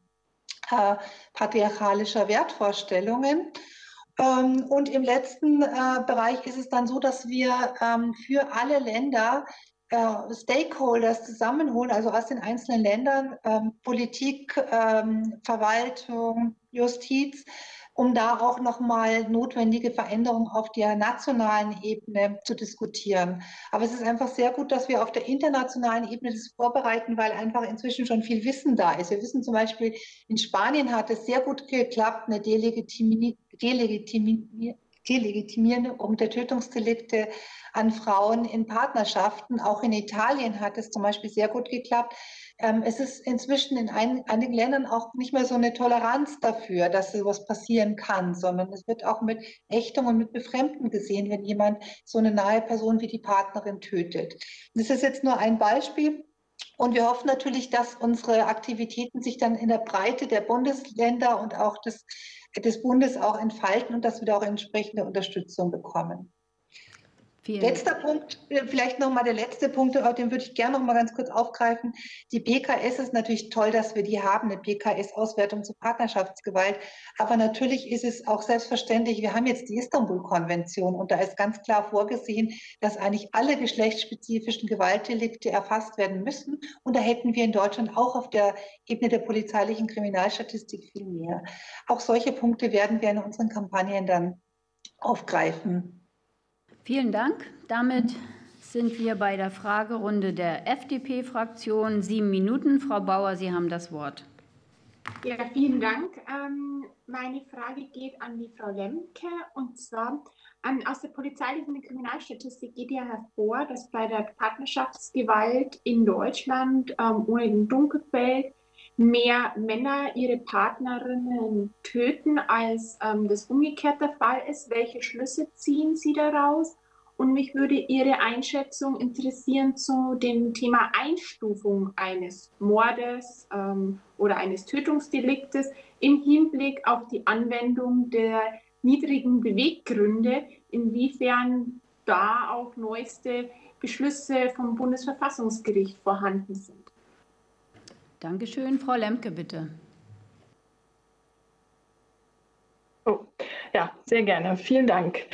äh, patriarchalischer Wertvorstellungen. Ähm, und im letzten äh, Bereich ist es dann so, dass wir ähm, für alle Länder Stakeholders zusammenholen, also aus den einzelnen Ländern, ähm, Politik, ähm, Verwaltung, Justiz, um da auch nochmal notwendige Veränderungen auf der nationalen Ebene zu diskutieren. Aber es ist einfach sehr gut, dass wir auf der internationalen Ebene das vorbereiten, weil einfach inzwischen schon viel Wissen da ist. Wir wissen zum Beispiel, in Spanien hat es sehr gut geklappt, eine Delegitimi- Delegitimi- Delegitimierung der Tötungsdelikte an Frauen in Partnerschaften. Auch in Italien hat es zum Beispiel sehr gut geklappt. Es ist inzwischen in einigen Ländern auch nicht mehr so eine Toleranz dafür, dass sowas passieren kann, sondern es wird auch mit Ächtung und mit Befremden gesehen, wenn jemand so eine nahe Person wie die Partnerin tötet. Das ist jetzt nur ein Beispiel. Und wir hoffen natürlich, dass unsere Aktivitäten sich dann in der Breite der Bundesländer und auch des, des Bundes auch entfalten und dass wir da auch entsprechende Unterstützung bekommen. Vielen Letzter Dank. Punkt, vielleicht nochmal der letzte Punkt, den würde ich gerne nochmal ganz kurz aufgreifen. Die P K S ist natürlich toll, dass wir die haben, eine P K S-Auswertung zur Partnerschaftsgewalt. Aber natürlich ist es auch selbstverständlich, wir haben jetzt die Istanbul-Konvention und da ist ganz klar vorgesehen, dass eigentlich alle geschlechtsspezifischen Gewaltdelikte erfasst werden müssen. Und da hätten wir in Deutschland auch auf der Ebene der polizeilichen Kriminalstatistik viel mehr. Auch solche Punkte werden wir in unseren Kampagnen dann aufgreifen. Vielen Dank. Damit sind wir bei der Fragerunde der F D P-Fraktion. Sieben Minuten. Frau Bauer, Sie haben das Wort. Ja, vielen Dank. Ähm, meine Frage geht an die Frau Lemke. Und zwar, an, aus der polizeilichen Kriminalstatistik geht ja hervor, dass bei der Partnerschaftsgewalt in Deutschland ähm, ohne den Dunkelfeld mehr Männer ihre Partnerinnen töten, als ähm, das umgekehrt der Fall ist. Welche Schlüsse ziehen Sie daraus? Und mich würde Ihre Einschätzung interessieren zu dem Thema Einstufung eines Mordes ähm, oder eines Tötungsdeliktes im Hinblick auf die Anwendung der niedrigen Beweggründe, inwiefern da auch neueste Beschlüsse vom Bundesverfassungsgericht vorhanden sind. Dankeschön. Frau Lemke, bitte. Oh, ja, sehr gerne. Vielen Dank.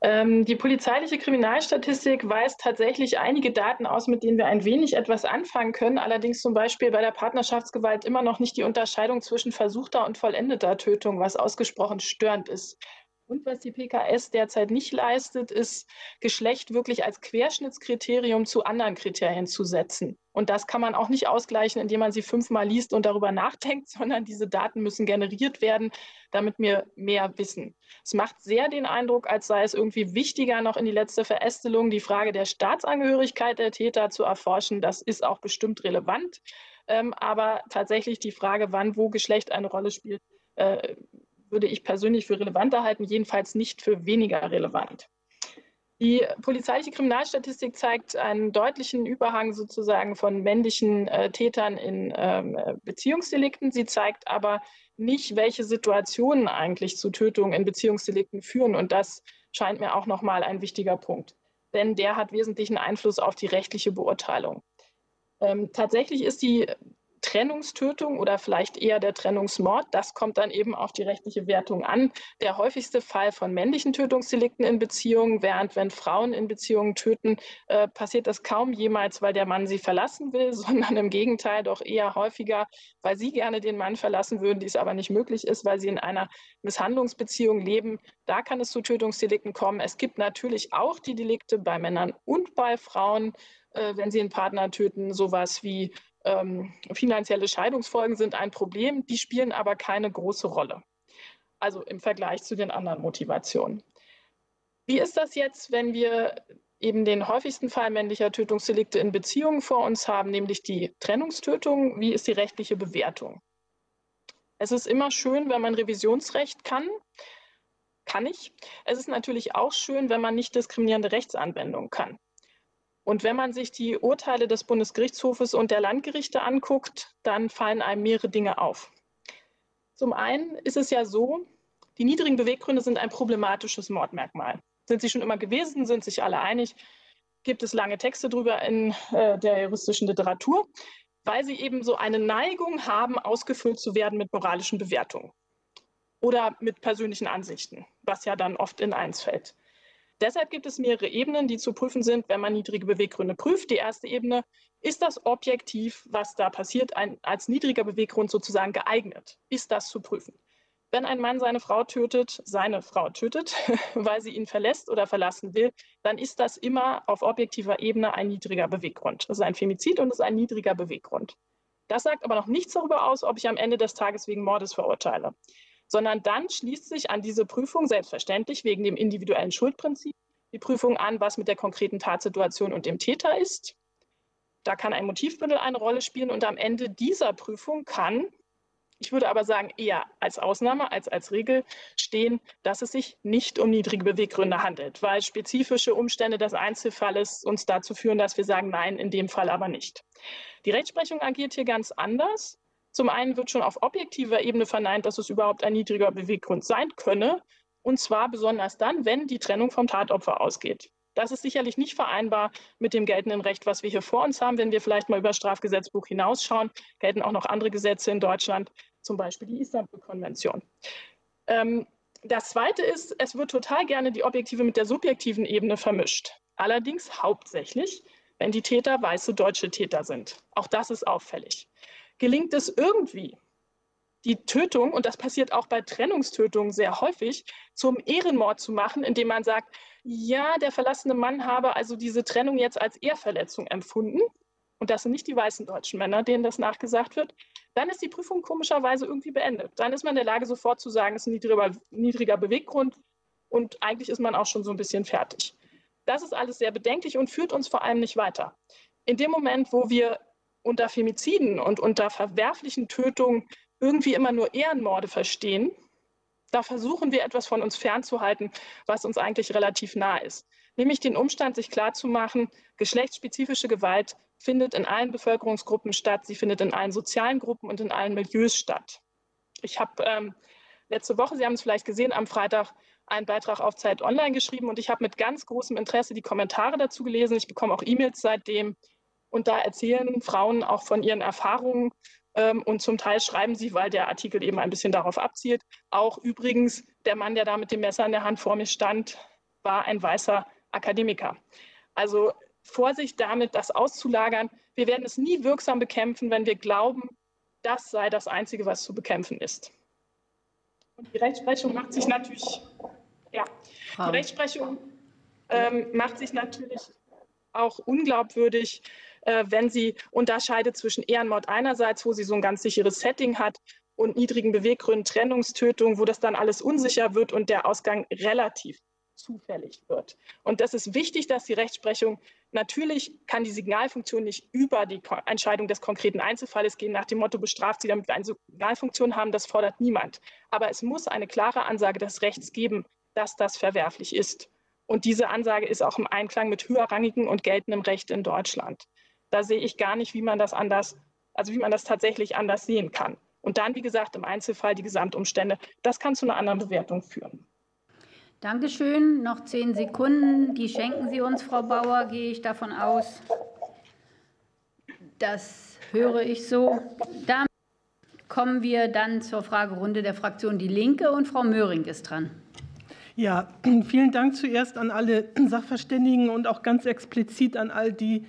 Ähm, die polizeiliche Kriminalstatistik weist tatsächlich einige Daten aus, mit denen wir ein wenig etwas anfangen können. Allerdings zum Beispiel bei der Partnerschaftsgewalt immer noch nicht die Unterscheidung zwischen versuchter und vollendeter Tötung, was ausgesprochen störend ist. Und was die P K S derzeit nicht leistet, ist, Geschlecht wirklich als Querschnittskriterium zu anderen Kriterien zu setzen. Und das kann man auch nicht ausgleichen, indem man sie fünfmal liest und darüber nachdenkt, sondern diese Daten müssen generiert werden, damit wir mehr wissen. Es macht sehr den Eindruck, als sei es irgendwie wichtiger, noch in die letzte Verästelung die Frage der Staatsangehörigkeit der Täter zu erforschen. Das ist auch bestimmt relevant. Ähm, aber tatsächlich die Frage, wann, wo Geschlecht eine Rolle spielt, äh, würde ich persönlich für relevanter halten, jedenfalls nicht für weniger relevant. Die polizeiliche Kriminalstatistik zeigt einen deutlichen Überhang sozusagen von männlichen äh, Tätern in ähm, Beziehungsdelikten. Sie zeigt aber nicht, welche Situationen eigentlich zu Tötungen in Beziehungsdelikten führen. Und das scheint mir auch nochmal ein wichtiger Punkt, denn der hat wesentlichen Einfluss auf die rechtliche Beurteilung. Ähm, tatsächlich ist die Trennungstötung oder vielleicht eher der Trennungsmord, das kommt dann eben auf die rechtliche Wertung an, der häufigste Fall von männlichen Tötungsdelikten in Beziehungen, während wenn Frauen in Beziehungen töten, äh, passiert das kaum jemals, weil der Mann sie verlassen will, sondern im Gegenteil doch eher häufiger, weil sie gerne den Mann verlassen würden, dies aber nicht möglich ist, weil sie in einer Misshandlungsbeziehung leben. Da kann es zu Tötungsdelikten kommen. Es gibt natürlich auch die Delikte bei Männern und bei Frauen, äh, wenn sie einen Partner töten, sowas wie Ähm, finanzielle Scheidungsfolgen sind ein Problem, die spielen aber keine große Rolle, also im Vergleich zu den anderen Motivationen. Wie ist das jetzt, wenn wir eben den häufigsten Fall männlicher Tötungsdelikte in Beziehungen vor uns haben, nämlich die Trennungstötung? Wie ist die rechtliche Bewertung? Es ist immer schön, wenn man Revisionsrecht kann. Kann ich. Es ist natürlich auch schön, wenn man nicht diskriminierende Rechtsanwendung kann. Und wenn man sich die Urteile des Bundesgerichtshofes und der Landgerichte anguckt, dann fallen einem mehrere Dinge auf. Zum einen ist es ja so, die niedrigen Beweggründe sind ein problematisches Mordmerkmal. Sind sie schon immer gewesen, sind sich alle einig, gibt es lange Texte darüber in äh, der juristischen Literatur, weil sie eben so eine Neigung haben, ausgefüllt zu werden mit moralischen Bewertungen oder mit persönlichen Ansichten, was ja dann oft in eins fällt. Deshalb gibt es mehrere Ebenen, die zu prüfen sind, wenn man niedrige Beweggründe prüft. Die erste Ebene, ist das objektiv, was da passiert, ein, als niedriger Beweggrund sozusagen geeignet? Ist das zu prüfen? Wenn ein Mann seine Frau tötet, seine Frau tötet, weil sie ihn verlässt oder verlassen will, dann ist das immer auf objektiver Ebene ein niedriger Beweggrund. Das ist ein Femizid und das ist ein niedriger Beweggrund. Das sagt aber noch nichts darüber aus, ob ich am Ende des Tages wegen Mordes verurteile, sondern dann schließt sich an diese Prüfung selbstverständlich wegen dem individuellen Schuldprinzip die Prüfung an, was mit der konkreten Tatsituation und dem Täter ist. Da kann ein Motivbündel eine Rolle spielen und am Ende dieser Prüfung kann, ich würde aber sagen eher als Ausnahme als als Regel stehen, dass es sich nicht um niedrige Beweggründe handelt, weil spezifische Umstände des Einzelfalles uns dazu führen, dass wir sagen, nein, in dem Fall aber nicht. Die Rechtsprechung agiert hier ganz anders. Zum einen wird schon auf objektiver Ebene verneint, dass es überhaupt ein niedriger Beweggrund sein könne, und zwar besonders dann, wenn die Trennung vom Tatopfer ausgeht. Das ist sicherlich nicht vereinbar mit dem geltenden Recht, was wir hier vor uns haben. Wenn wir vielleicht mal über das Strafgesetzbuch hinausschauen, gelten auch noch andere Gesetze in Deutschland, zum Beispiel die Istanbul-Konvention. Ähm, das Zweite ist, es wird total gerne die objektive mit der subjektiven Ebene vermischt. Allerdings hauptsächlich, wenn die Täter weiße deutsche Täter sind. Auch das ist auffällig. Gelingt es irgendwie, die Tötung, und das passiert auch bei Trennungstötungen sehr häufig, zum Ehrenmord zu machen, indem man sagt, ja, der verlassene Mann habe also diese Trennung jetzt als Ehrverletzung empfunden, und das sind nicht die weißen deutschen Männer, denen das nachgesagt wird, dann ist die Prüfung komischerweise irgendwie beendet. Dann ist man in der Lage, sofort zu sagen, es ist ein niedriger, niedriger Beweggrund, und eigentlich ist man auch schon so ein bisschen fertig. Das ist alles sehr bedenklich und führt uns vor allem nicht weiter. In dem Moment, wo wir unter Femiziden und unter verwerflichen Tötungen irgendwie immer nur Ehrenmorde verstehen, da versuchen wir etwas von uns fernzuhalten, was uns eigentlich relativ nah ist. Nämlich den Umstand, sich klarzumachen, geschlechtsspezifische Gewalt findet in allen Bevölkerungsgruppen statt, sie findet in allen sozialen Gruppen und in allen Milieus statt. Ich habe ähm, letzte Woche, Sie haben es vielleicht gesehen, am Freitag einen Beitrag auf Zeit Online geschrieben und ich habe mit ganz großem Interesse die Kommentare dazu gelesen. Ich bekomme auch E-Mails seitdem. Und da erzählen Frauen auch von ihren Erfahrungen ähm, und zum Teil schreiben sie, weil der Artikel eben ein bisschen darauf abzielt, auch übrigens, der Mann, der da mit dem Messer in der Hand vor mir stand, war ein weißer Akademiker. Also Vorsicht damit, das auszulagern. Wir werden es nie wirksam bekämpfen, wenn wir glauben, das sei das Einzige, was zu bekämpfen ist. Und die Rechtsprechung macht sich natürlich, ja, die Rechtsprechung ähm, macht sich natürlich auch unglaubwürdig, äh, wenn sie unterscheidet zwischen Ehrenmord einerseits, wo sie so ein ganz sicheres Setting hat, und niedrigen Beweggründen, Trennungstötung, wo das dann alles unsicher wird und der Ausgang relativ zufällig wird. Und das ist wichtig, dass die Rechtsprechung, natürlich kann die Signalfunktion nicht über die Entscheidung des konkreten Einzelfalles gehen, nach dem Motto, bestraft sie, damit wir eine Signalfunktion haben, das fordert niemand. Aber es muss eine klare Ansage des Rechts geben, dass das verwerflich ist. Und diese Ansage ist auch im Einklang mit höherrangigem und geltendem Recht in Deutschland. Da sehe ich gar nicht, wie man das anders, also wie man das tatsächlich anders sehen kann. Und dann, wie gesagt, im Einzelfall die Gesamtumstände. Das kann zu einer anderen Bewertung führen. Dankeschön. Noch zehn Sekunden. Die schenken Sie uns, Frau Bauer, gehe ich davon aus. Das höre ich so. Damit kommen wir dann zur Fragerunde der Fraktion Die Linke. Und Frau Möhring ist dran. Ja, vielen Dank zuerst an alle Sachverständigen und auch ganz explizit an all die,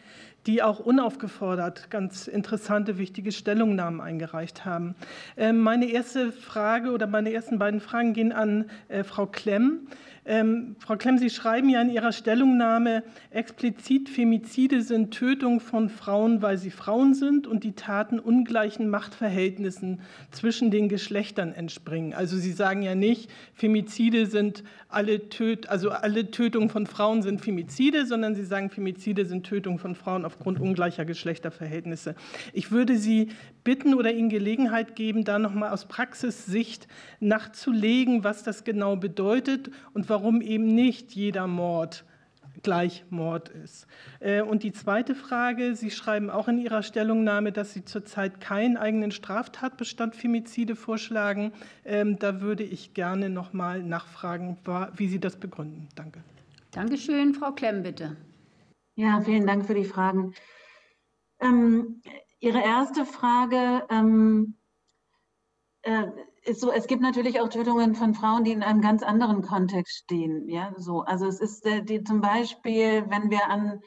die auch unaufgefordert ganz interessante, wichtige Stellungnahmen eingereicht haben. Meine erste Frage oder meine ersten beiden Fragen gehen an Frau Klemm. Ähm, Frau Klemm, Sie schreiben ja in Ihrer Stellungnahme explizit, Femizide sind Tötung von Frauen, weil sie Frauen sind und die Taten ungleichen Machtverhältnissen zwischen den Geschlechtern entspringen. Also Sie sagen ja nicht, Femizide sind alle, Töt also alle Tötungen von Frauen sind Femizide, sondern Sie sagen, Femizide sind Tötung von Frauen aufgrund ungleicher Geschlechterverhältnisse. Ich würde Sie bitten oder Ihnen Gelegenheit geben, da nochmal aus Praxissicht nachzulegen, was das genau bedeutet und warum eben nicht jeder Mord gleich Mord ist. Und die zweite Frage, Sie schreiben auch in Ihrer Stellungnahme, dass Sie zurzeit keinen eigenen Straftatbestand Femizide vorschlagen. Da würde ich gerne noch mal nachfragen, wie Sie das begründen. Danke. Dankeschön. Frau Klemm, bitte. Ja, vielen Dank für die Fragen. Ähm, Ihre erste Frage ähm, äh, ist so, es gibt natürlich auch Tötungen von Frauen, die in einem ganz anderen Kontext stehen. Ja, so. Also es ist äh, die, zum Beispiel, wenn wir an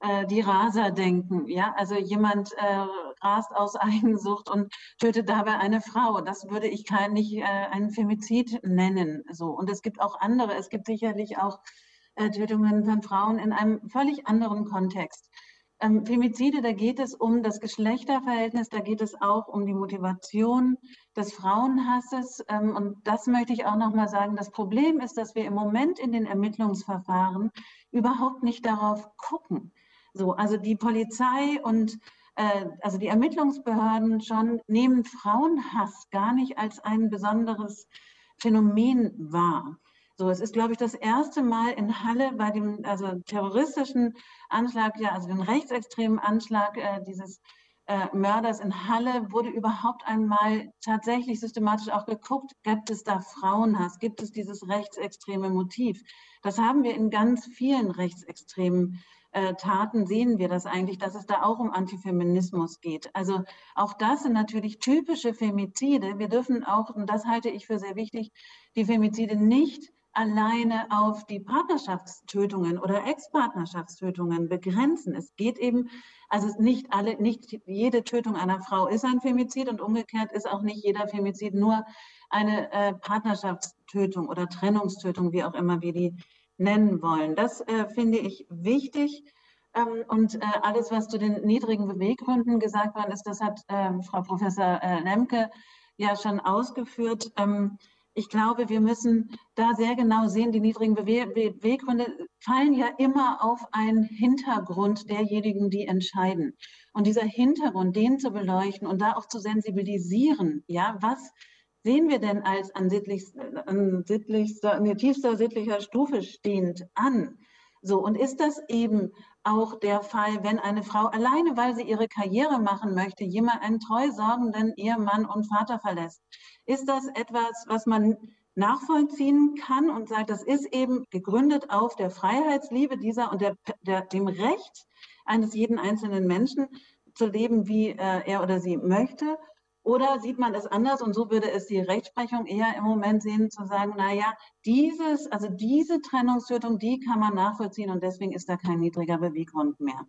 äh, die Raser denken, ja, also jemand äh, rast aus Eigensucht und tötet dabei eine Frau. Das würde ich kein, nicht äh, einen Femizid nennen. So. Und es gibt auch andere, es gibt sicherlich auch äh, Tötungen von Frauen in einem völlig anderen Kontext. Ähm, Femizide, da geht es um das Geschlechterverhältnis, da geht es auch um die Motivation des Frauenhasses. Ähm, und das möchte ich auch nochmal sagen. Das Problem ist, dass wir im Moment in den Ermittlungsverfahren überhaupt nicht darauf gucken. So, also die Polizei und äh, also die Ermittlungsbehörden schon nehmen Frauenhass gar nicht als ein besonderes Phänomen wahr. So, es ist, glaube ich, das erste Mal in Halle bei dem also terroristischen Anschlag, ja, also dem rechtsextremen Anschlag äh, dieses äh, Mörders in Halle, wurde überhaupt einmal tatsächlich systematisch auch geguckt, gibt es da Frauenhass, gibt es dieses rechtsextreme Motiv. Das haben wir in ganz vielen rechtsextremen äh, Taten, sehen wir das eigentlich, dass es da auch um Antifeminismus geht. Also auch das sind natürlich typische Femizide. Wir dürfen auch, und das halte ich für sehr wichtig, die Femizide nicht alleine auf die Partnerschaftstötungen oder Ex-Partnerschaftstötungen begrenzen. Es geht eben, also nicht alle, nicht jede Tötung einer Frau ist ein Femizid und umgekehrt ist auch nicht jeder Femizid nur eine äh, Partnerschaftstötung oder Trennungstötung, wie auch immer wir die nennen wollen. Das äh, finde ich wichtig. Ähm, und äh, alles, was zu den niedrigen Beweggründen gesagt worden ist, das hat äh, Frau Professor äh, Lemke ja schon ausgeführt. Ähm, Ich glaube, wir müssen da sehr genau sehen, die niedrigen Beweggründe fallen ja immer auf einen Hintergrund derjenigen, die entscheiden. Und dieser Hintergrund, den zu beleuchten und da auch zu sensibilisieren, ja, was sehen wir denn als an, sittlichster, an, sittlichster, an tiefster sittlicher Stufe stehend an? So, und ist das eben auch der Fall, wenn eine Frau alleine, weil sie ihre Karriere machen möchte, jemand einen treu sorgenden Ehemann und Vater verlässt? Ist das etwas, was man nachvollziehen kann und sagt, das ist eben gegründet auf der Freiheitsliebe dieser und der, der, dem Recht eines jeden einzelnen Menschen zu leben, wie äh, er oder sie möchte? Oder sieht man es anders, und so würde es die Rechtsprechung eher im Moment sehen, zu sagen, naja, dieses, also diese Trennungstötung, die kann man nachvollziehen und deswegen ist da kein niedriger Beweggrund mehr.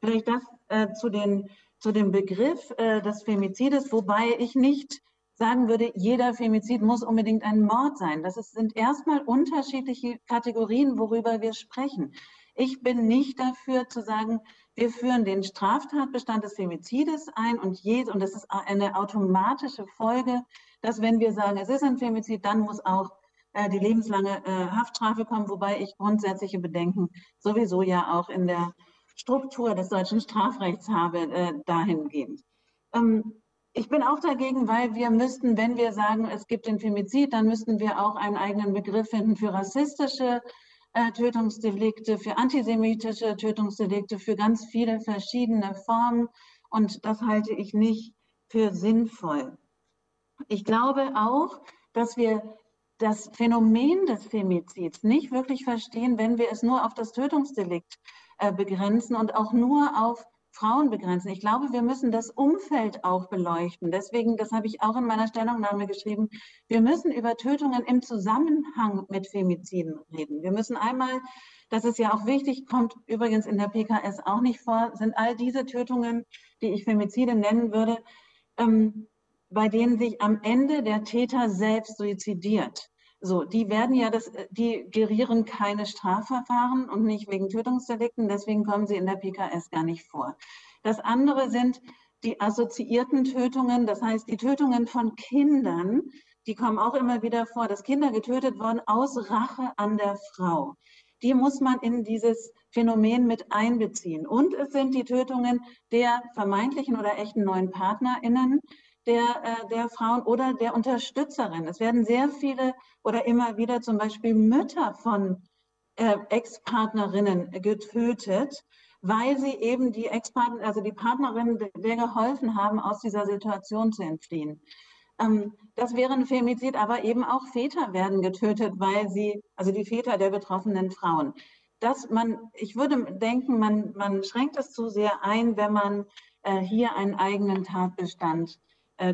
Vielleicht das äh, zu, den, zu dem Begriff äh, des Femizides, wobei ich nicht sagen würde, jeder Femizid muss unbedingt ein Mord sein. Das ist, sind erstmal unterschiedliche Kategorien, worüber wir sprechen. Ich bin nicht dafür zu sagen, wir führen den Straftatbestand des Femizides ein und, je, und das ist eine automatische Folge, dass wenn wir sagen, es ist ein Femizid, dann muss auch äh, die lebenslange äh, Haftstrafe kommen, wobei ich grundsätzliche Bedenken sowieso ja auch in der Struktur des deutschen Strafrechts habe äh, dahingehend. Ähm, Ich bin auch dagegen, weil wir müssten, wenn wir sagen, es gibt den Femizid, dann müssten wir auch einen eigenen Begriff finden für rassistische äh, Tötungsdelikte, für antisemitische Tötungsdelikte, für ganz viele verschiedene Formen. Und das halte ich nicht für sinnvoll. Ich glaube auch, dass wir das Phänomen des Femizids nicht wirklich verstehen, wenn wir es nur auf das Tötungsdelikt äh, begrenzen und auch nur auf Frauen begrenzen. Ich glaube, wir müssen das Umfeld auch beleuchten. Deswegen, das habe ich auch in meiner Stellungnahme geschrieben, wir müssen über Tötungen im Zusammenhang mit Femiziden reden. Wir müssen einmal, das ist ja auch wichtig, kommt übrigens in der P K S auch nicht vor, sind all diese Tötungen, die ich Femizide nennen würde, ähm, bei denen sich am Ende der Täter selbst suizidiert. So, die werden ja, das, die gerieren keine Strafverfahren und nicht wegen Tötungsdelikten, deswegen kommen sie in der P K S gar nicht vor. Das andere sind die assoziierten Tötungen, das heißt die Tötungen von Kindern, die kommen auch immer wieder vor, dass Kinder getötet wurden aus Rache an der Frau. Die muss man in dieses Phänomen mit einbeziehen. Und es sind die Tötungen der vermeintlichen oder echten neuen PartnerInnen, Der, der Frauen oder der Unterstützerin. Es werden sehr viele oder immer wieder zum Beispiel Mütter von äh, Ex-Partnerinnen getötet, weil sie eben die Ex-Partner, also die Partnerinnen, der geholfen haben, aus dieser Situation zu entfliehen. Ähm, das wäre ein Femizid, aber eben auch Väter werden getötet, weil sie, also die Väter der betroffenen Frauen. Dass man, ich würde denken, man, man schränkt es zu sehr ein, wenn man äh, hier einen eigenen Tatbestand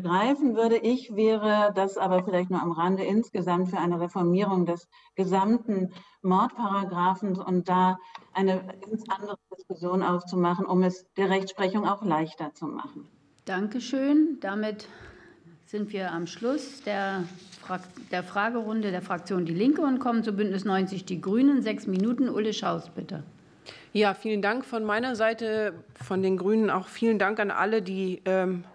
greifen würde. Ich wäre, das aber vielleicht nur am Rande, insgesamt für eine Reformierung des gesamten Mordparagraphens und da eine ganz andere Diskussion aufzumachen, um es der Rechtsprechung auch leichter zu machen. Dankeschön. Damit sind wir am Schluss der, Fra der Fragerunde der Fraktion Die Linke und kommen zu Bündnis neunzig Die Grünen. Sechs Minuten. Ulle Schauws, bitte. Ja, vielen Dank von meiner Seite, von den Grünen auch vielen Dank an alle, die ähm,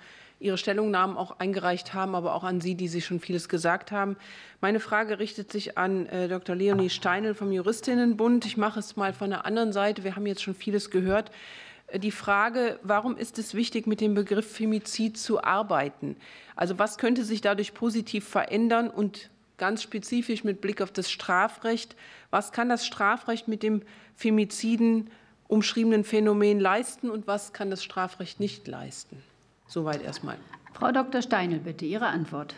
Ihre Stellungnahmen auch eingereicht haben, aber auch an Sie, die Sie schon vieles gesagt haben. Meine Frage richtet sich an äh, Doktor Leonie Steindl vom Juristinnenbund. Ich mache es mal von der anderen Seite. Wir haben jetzt schon vieles gehört. Äh, die Frage, warum ist es wichtig, mit dem Begriff Femizid zu arbeiten? Also was könnte sich dadurch positiv verändern und ganz spezifisch mit Blick auf das Strafrecht? Was kann das Strafrecht mit dem Femiziden umschriebenen Phänomen leisten und was kann das Strafrecht nicht leisten? Soweit erstmal. Frau Doktor Steindl, bitte Ihre Antwort.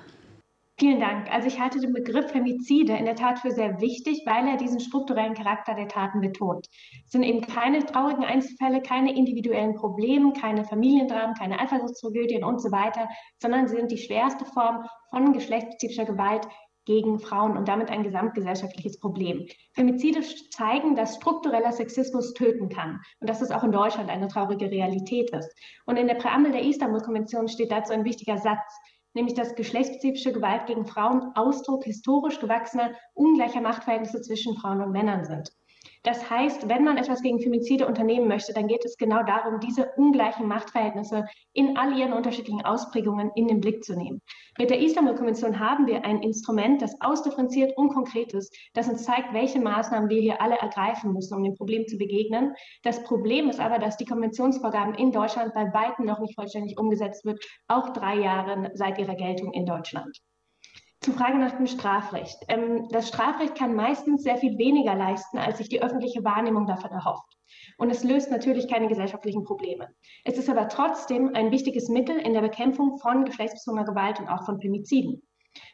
Vielen Dank. Also ich halte den Begriff Femizide in der Tat für sehr wichtig, weil er diesen strukturellen Charakter der Taten betont. Es sind eben keine traurigen Einzelfälle, keine individuellen Probleme, keine Familiendramen, keine Eifersuchtstragödien und so weiter, sondern sie sind die schwerste Form von geschlechtsspezifischer Gewalt gegen Frauen und damit ein gesamtgesellschaftliches Problem. Femizide zeigen, dass struktureller Sexismus töten kann und dass es auch in Deutschland eine traurige Realität ist. Und in der Präambel der Istanbul-Konvention steht dazu ein wichtiger Satz, nämlich dass geschlechtsspezifische Gewalt gegen Frauen Ausdruck historisch gewachsener, ungleicher Machtverhältnisse zwischen Frauen und Männern sind. Das heißt, wenn man etwas gegen Femizide unternehmen möchte, dann geht es genau darum, diese ungleichen Machtverhältnisse in all ihren unterschiedlichen Ausprägungen in den Blick zu nehmen. Mit der Istanbul-Konvention haben wir ein Instrument, das ausdifferenziert und konkret ist, das uns zeigt, welche Maßnahmen wir hier alle ergreifen müssen, um dem Problem zu begegnen. Das Problem ist aber, dass die Konventionsvorgaben in Deutschland bei Weitem noch nicht vollständig umgesetzt wird, auch drei Jahre seit ihrer Geltung in Deutschland. Zur Frage nach dem Strafrecht. Das Strafrecht kann meistens sehr viel weniger leisten, als sich die öffentliche Wahrnehmung davon erhofft. Und es löst natürlich keine gesellschaftlichen Probleme. Es ist aber trotzdem ein wichtiges Mittel in der Bekämpfung von geschlechtsbezogener Gewalt und auch von Femiziden.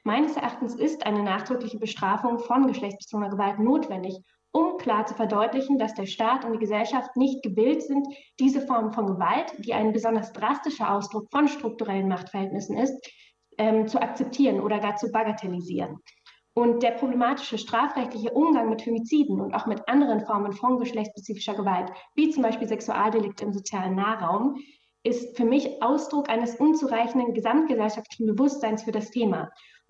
Meines Erachtens ist eine nachdrückliche Bestrafung von geschlechtsbezogener Gewalt notwendig, um klar zu verdeutlichen, dass der Staat und die Gesellschaft nicht gewillt sind, diese Form von Gewalt, die ein besonders drastischer Ausdruck von strukturellen Machtverhältnissen ist, Ähm, zu akzeptieren oder gar zu bagatellisieren. Und der problematische strafrechtliche Umgang mit Femiziden und auch mit anderen Formen von geschlechtsspezifischer Gewalt, wie zum Beispiel Sexualdelikte im sozialen Nahraum, ist für mich Ausdruck eines unzureichenden gesamtgesellschaftlichen Bewusstseins für das Thema.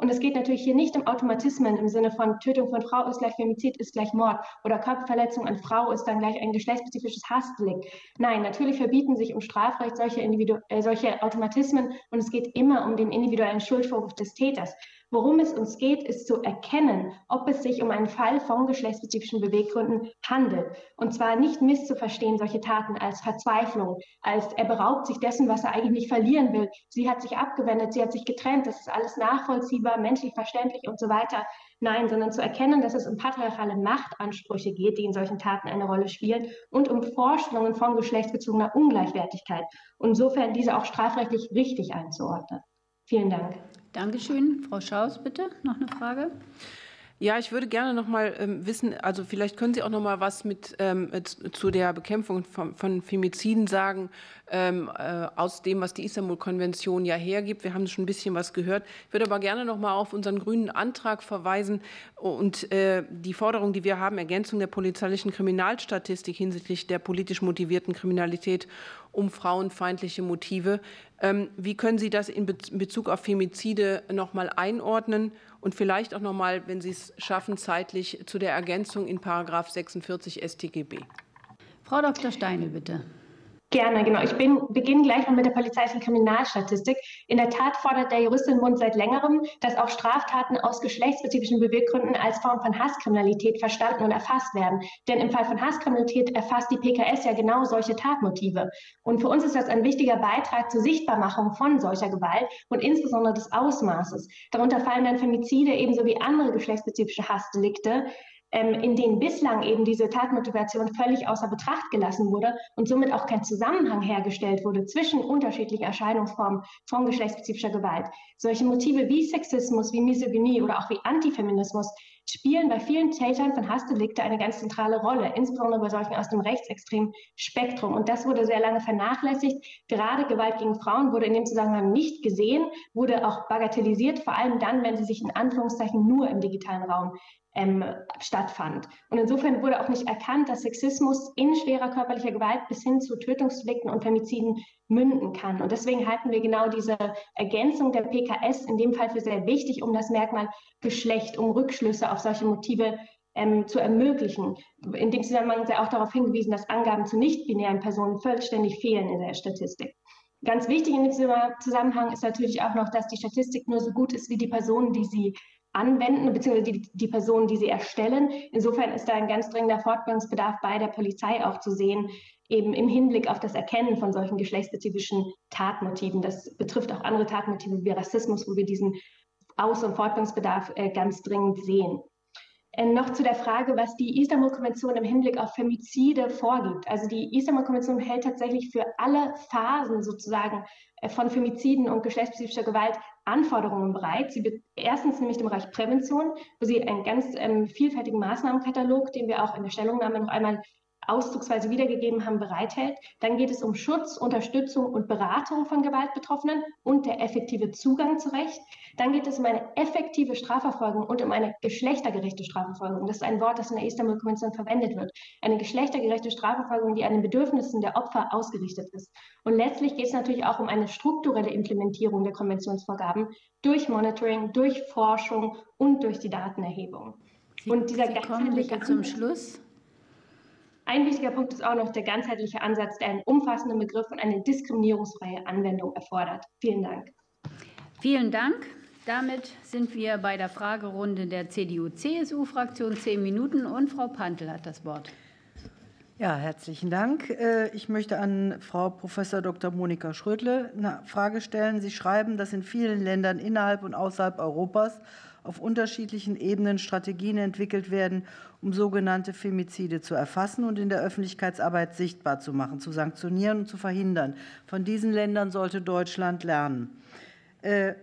Und es geht natürlich hier nicht um Automatismen im Sinne von Tötung von Frau ist gleich Femizid ist gleich Mord oder Körperverletzung an Frau ist dann gleich ein geschlechtsspezifisches Hassdelikt. Nein, natürlich verbieten sich im Strafrecht solche, Individu äh, solche Automatismen und es geht immer um den individuellen Schuldvorwurf des Täters. Worum es uns geht, ist zu erkennen, ob es sich um einen Fall von geschlechtsspezifischen Beweggründen handelt. Und zwar nicht misszuverstehen solche Taten als Verzweiflung, als er beraubt sich dessen, was er eigentlich verlieren will. Sie hat sich abgewendet, sie hat sich getrennt, das ist alles nachvollziehbar, menschlich verständlich und so weiter. Nein, sondern zu erkennen, dass es um patriarchale Machtansprüche geht, die in solchen Taten eine Rolle spielen und um Vorstellungen von geschlechtsbezogener Ungleichwertigkeit. Und insofern diese auch strafrechtlich richtig einzuordnen. Vielen Dank. Dankeschön. Frau Schauws, bitte noch eine Frage. Ja, ich würde gerne noch mal ähm, wissen, also vielleicht können Sie auch noch mal was mit, ähm, zu der Bekämpfung von, von Femiziden sagen, ähm, äh, aus dem, was die Istanbul-Konvention ja hergibt. Wir haben schon ein bisschen was gehört. Ich würde aber gerne noch mal auf unseren grünen Antrag verweisen und äh, die Forderung, die wir haben, Ergänzung der polizeilichen Kriminalstatistik hinsichtlich der politisch motivierten Kriminalität um frauenfeindliche Motive. Ähm, wie können Sie das in Bezug auf Femizide noch mal einordnen? Und vielleicht auch noch mal, wenn Sie es schaffen, zeitlich zu der Ergänzung in Paragraph sechsundvierzig S T G B. Frau Doktor Steindl, bitte. Gerne, genau. Ich bin, beginne gleich mal mit der polizeilichen Kriminalstatistik. In der Tat fordert der Juristin-Bund seit längerem, dass auch Straftaten aus geschlechtsspezifischen Beweggründen als Form von Hasskriminalität verstanden und erfasst werden. Denn im Fall von Hasskriminalität erfasst die P K S ja genau solche Tatmotive. Und für uns ist das ein wichtiger Beitrag zur Sichtbarmachung von solcher Gewalt und insbesondere des Ausmaßes. Darunter fallen dann Femizide ebenso wie andere geschlechtsspezifische Hassdelikte, in denen bislang eben diese Tatmotivation völlig außer Betracht gelassen wurde und somit auch kein Zusammenhang hergestellt wurde zwischen unterschiedlichen Erscheinungsformen von geschlechtsspezifischer Gewalt. Solche Motive wie Sexismus, wie Misogynie oder auch wie Antifeminismus spielen bei vielen Tätern von Hassdelikte eine ganz zentrale Rolle, insbesondere bei solchen aus dem rechtsextremen Spektrum. Und das wurde sehr lange vernachlässigt. Gerade Gewalt gegen Frauen wurde in dem Zusammenhang nicht gesehen, wurde auch bagatellisiert, vor allem dann, wenn sie sich in Anführungszeichen nur im digitalen Raum ähm, stattfand. Und insofern wurde auch nicht erkannt, dass Sexismus in schwerer körperlicher Gewalt bis hin zu Tötungsdelikten und Femiziden münden kann. Und deswegen halten wir genau diese Ergänzung der P K S in dem Fall für sehr wichtig, um das Merkmal Geschlecht, um Rückschlüsse auf solche Motive ähm, zu ermöglichen. In dem Zusammenhang sei auch darauf hingewiesen, dass Angaben zu nicht-binären Personen vollständig fehlen in der Statistik. Ganz wichtig in diesem Zusammenhang ist natürlich auch noch, dass die Statistik nur so gut ist wie die Personen, die sie anwenden, beziehungsweise die, die Personen, die sie erstellen. Insofern ist da ein ganz dringender Fortbildungsbedarf bei der Polizei auch zu sehen, eben im Hinblick auf das Erkennen von solchen geschlechtsspezifischen Tatmotiven. Das betrifft auch andere Tatmotive wie Rassismus, wo wir diesen Aus- und Fortbildungsbedarf äh, ganz dringend sehen. Äh, noch zu der Frage, was die Istanbul-Konvention im Hinblick auf Femizide vorgibt. Also die Istanbul-Konvention hält tatsächlich für alle Phasen sozusagen äh, von Femiziden und geschlechtsspezifischer Gewalt Anforderungen bereit. Sie wird erstens nämlich im Bereich Prävention, wo sie einen ganz ähm, vielfältigen Maßnahmenkatalog, den wir auch in der Stellungnahme noch einmal auszugsweise wiedergegeben haben, bereithält. Dann geht es um Schutz, Unterstützung und Beratung von Gewaltbetroffenen und der effektive Zugang zu Recht. Dann geht es um eine effektive Strafverfolgung und um eine geschlechtergerechte Strafverfolgung. Das ist ein Wort, das in der Istanbul-Konvention verwendet wird. Eine geschlechtergerechte Strafverfolgung, die an den Bedürfnissen der Opfer ausgerichtet ist. Und letztlich geht es natürlich auch um eine strukturelle Implementierung der Konventionsvorgaben durch Monitoring, durch Forschung und durch die Datenerhebung. Sie, und dieser Sie kommen bitte zum Schluss. Ein wichtiger Punkt ist auch noch der ganzheitliche Ansatz, der einen umfassenden Begriff und eine diskriminierungsfreie Anwendung erfordert. Vielen Dank. Vielen Dank. Damit sind wir bei der Fragerunde der C D U-C S U-Fraktion. Zehn Minuten und Frau Pantel hat das Wort. Ja, herzlichen Dank. Ich möchte an Frau Professor Doktor Monika Schröttle eine Frage stellen. Sie schreiben, dass in vielen Ländern innerhalb und außerhalb Europas auf unterschiedlichen Ebenen Strategien entwickelt werden, um sogenannte Femizide zu erfassen und in der Öffentlichkeitsarbeit sichtbar zu machen, zu sanktionieren und zu verhindern. Von diesen Ländern sollte Deutschland lernen. Äh,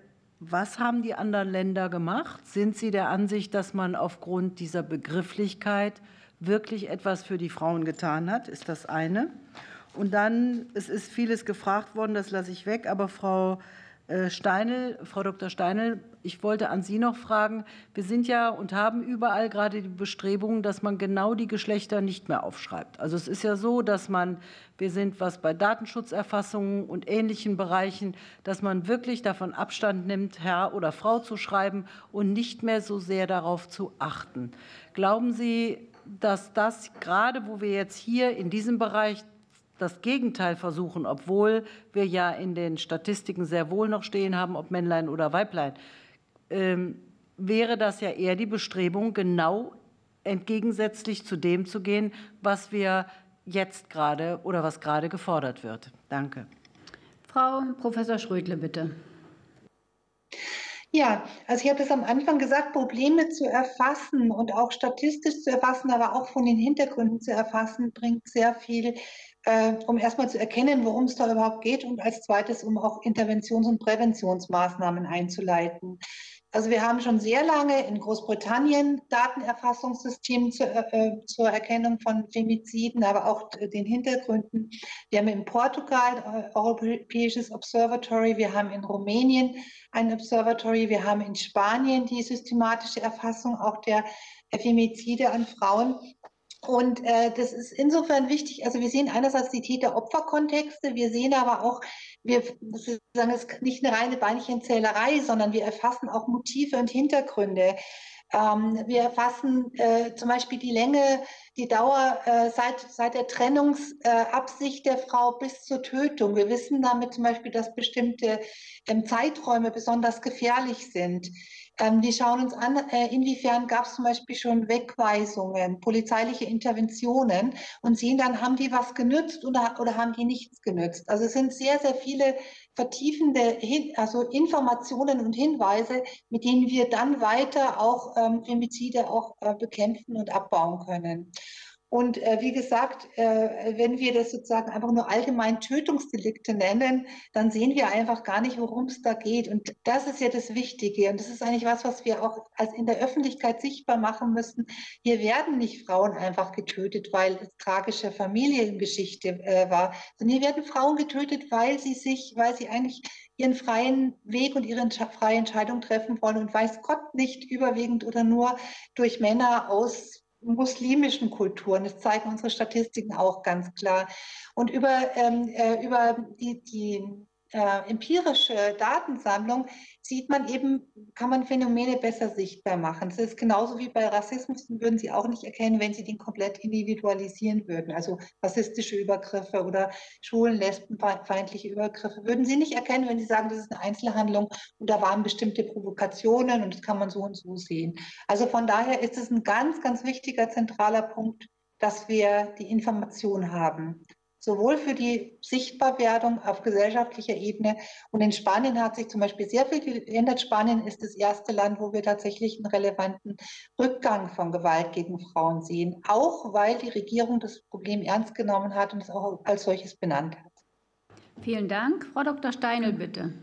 was haben die anderen Länder gemacht? Sind Sie der Ansicht, dass man aufgrund dieser Begrifflichkeit wirklich etwas für die Frauen getan hat? Ist das eine. Und dann, es ist vieles gefragt worden, das lasse ich weg, aber Frau Steindl, Frau Doktor Steindl, ich wollte an Sie noch fragen. Wir sind ja und haben überall gerade die Bestrebungen, dass man genau die Geschlechter nicht mehr aufschreibt. Also es ist ja so, dass man, wir sind was bei Datenschutzerfassungen und ähnlichen Bereichen, dass man wirklich davon Abstand nimmt, Herr oder Frau zu schreiben und nicht mehr so sehr darauf zu achten. Glauben Sie, dass das gerade, wo wir jetzt hier in diesem Bereich das Gegenteil versuchen, obwohl wir ja in den Statistiken sehr wohl noch stehen haben, ob Männlein oder Weiblein, ähm, wäre das ja eher die Bestrebung, genau entgegensätzlich zu dem zu gehen, was wir jetzt gerade oder was gerade gefordert wird. Danke. Frau Professor Schröttle, bitte. Ja, also ich habe es am Anfang gesagt, Probleme zu erfassen und auch statistisch zu erfassen, aber auch von den Hintergründen zu erfassen, bringt sehr viel, äh, um erstmal zu erkennen, worum es da überhaupt geht, und als zweites, um auch Interventions- und Präventionsmaßnahmen einzuleiten. Also wir haben schon sehr lange in Großbritannien Datenerfassungssysteme zur, äh, zur Erkennung von Femiziden, aber auch den Hintergründen. Wir haben in Portugal ein Europäisches Observatory, wir haben in Rumänien ein Observatory, wir haben in Spanien die systematische Erfassung auch der Femizide an Frauen. Und äh, das ist insofern wichtig. Also wir sehen einerseits die Täter-Opfer-Kontexte, wir sehen aber auch, wir sagen, es ist nicht eine reine Beinchenzählerei, sondern wir erfassen auch Motive und Hintergründe. Ähm, wir erfassen äh, zum Beispiel die Länge, die Dauer äh, seit, seit der Trennungsabsicht äh, der Frau bis zur Tötung. Wir wissen damit zum Beispiel, dass bestimmte ähm, Zeiträume besonders gefährlich sind. Ähm, wir schauen uns an, äh, inwiefern gab es zum Beispiel schon Wegweisungen, polizeiliche Interventionen, und sehen dann, haben die was genützt oder, oder haben die nichts genützt. Also es sind sehr, sehr viele vertiefende Hin also Informationen und Hinweise, mit denen wir dann weiter auch ähm, Femizide auch äh, bekämpfen und abbauen können. Und äh, wie gesagt, äh, wenn wir das sozusagen einfach nur allgemein Tötungsdelikte nennen, dann sehen wir einfach gar nicht, worum es da geht. Und das ist ja das Wichtige. Und das ist eigentlich was, was wir auch als in der Öffentlichkeit sichtbar machen müssen. Hier werden nicht Frauen einfach getötet, weil es tragische Familiengeschichte äh, war, sondern hier werden Frauen getötet, weil sie sich, weil sie eigentlich ihren freien Weg und ihre freie Entscheidung treffen wollen und weiß Gott nicht überwiegend oder nur durch Männer aus muslimischen Kulturen. Das zeigen unsere Statistiken auch ganz klar. Und über, ähm, äh, über die, die äh, empirische Datensammlung sieht man eben, kann man Phänomene besser sichtbar machen. Das ist genauso wie bei Rassismus, den würden Sie auch nicht erkennen, wenn Sie den komplett individualisieren würden. Also rassistische Übergriffe oder schwulen, lesbenfeindliche Übergriffe würden Sie nicht erkennen, wenn Sie sagen, das ist eine Einzelhandlung und da waren bestimmte Provokationen und das kann man so und so sehen. Also von daher ist es ein ganz, ganz wichtiger, zentraler Punkt, dass wir die Information haben, sowohl für die Sichtbarwerdung auf gesellschaftlicher Ebene. Und in Spanien hat sich zum Beispiel sehr viel geändert. Spanien ist das erste Land, wo wir tatsächlich einen relevanten Rückgang von Gewalt gegen Frauen sehen, auch weil die Regierung das Problem ernst genommen hat und es auch als solches benannt hat. Vielen Dank. Frau Doktor Steindl, bitte.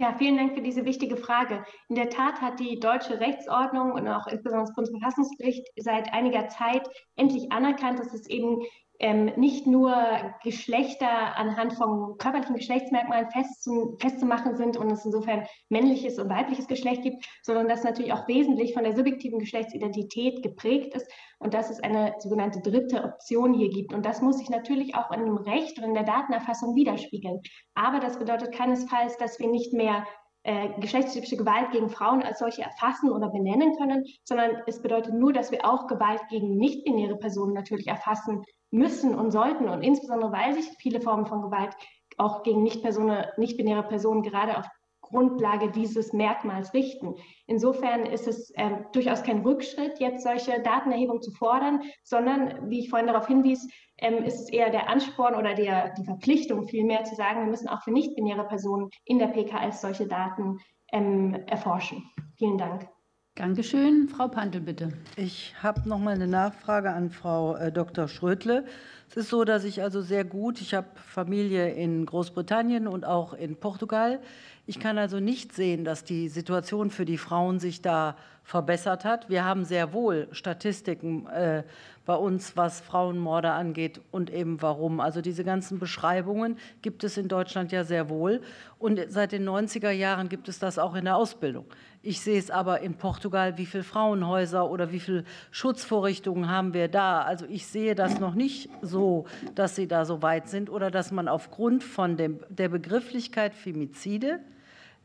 Ja, vielen Dank für diese wichtige Frage. In der Tat hat die deutsche Rechtsordnung und auch insbesondere das Bundesverfassungsgericht seit einiger Zeit endlich anerkannt, dass es eben ähm, nicht nur Geschlechter anhand von körperlichen Geschlechtsmerkmalen festzu festzumachen sind und es insofern männliches und weibliches Geschlecht gibt, sondern dass natürlich auch wesentlich von der subjektiven Geschlechtsidentität geprägt ist und dass es eine sogenannte dritte Option hier gibt. Und das muss sich natürlich auch in dem Recht und in der Datenerfassung widerspiegeln. Aber das bedeutet keinesfalls, dass wir nicht mehr Äh, geschlechtstypische Gewalt gegen Frauen als solche erfassen oder benennen können, sondern es bedeutet nur, dass wir auch Gewalt gegen nicht-binäre Personen natürlich erfassen müssen und sollten, und insbesondere weil sich viele Formen von Gewalt auch gegen nicht-binäre nicht-binäre Personen gerade auf Grundlage dieses Merkmals richten. Insofern ist es äh, durchaus kein Rückschritt, jetzt solche Datenerhebung zu fordern, sondern, wie ich vorhin darauf hinwies, ähm, ist es eher der Ansporn oder der, die Verpflichtung vielmehr zu sagen, wir müssen auch für nicht-binäre Personen in der P K S solche Daten ähm, erforschen. Vielen Dank. Dankeschön. Frau Pantel, bitte. Ich habe noch mal eine Nachfrage an Frau äh, Doktor Schröttle. Es ist so, dass ich also sehr gut, ich habe Familie in Großbritannien und auch in Portugal, Ich kann also nicht sehen, dass die Situation für die Frauen sich da verbessert hat. Wir haben sehr wohl Statistiken äh, bei uns, was Frauenmorde angeht und eben warum. Also diese ganzen Beschreibungen gibt es in Deutschland ja sehr wohl. Und seit den neunziger Jahren gibt es das auch in der Ausbildung. Ich sehe es aber in Portugal, wie viele Frauenhäuser oder wie viele Schutzvorrichtungen haben wir da. Also ich sehe das noch nicht so, dass sie da so weit sind oder dass man aufgrund von dem, der Begrifflichkeit Femizide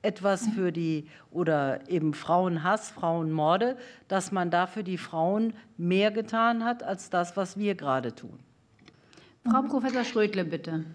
etwas für die, oder eben Frauenhass, Frauenmorde, dass man da für die Frauen mehr getan hat, als das, was wir gerade tun. Frau Professor Schröttle, bitte.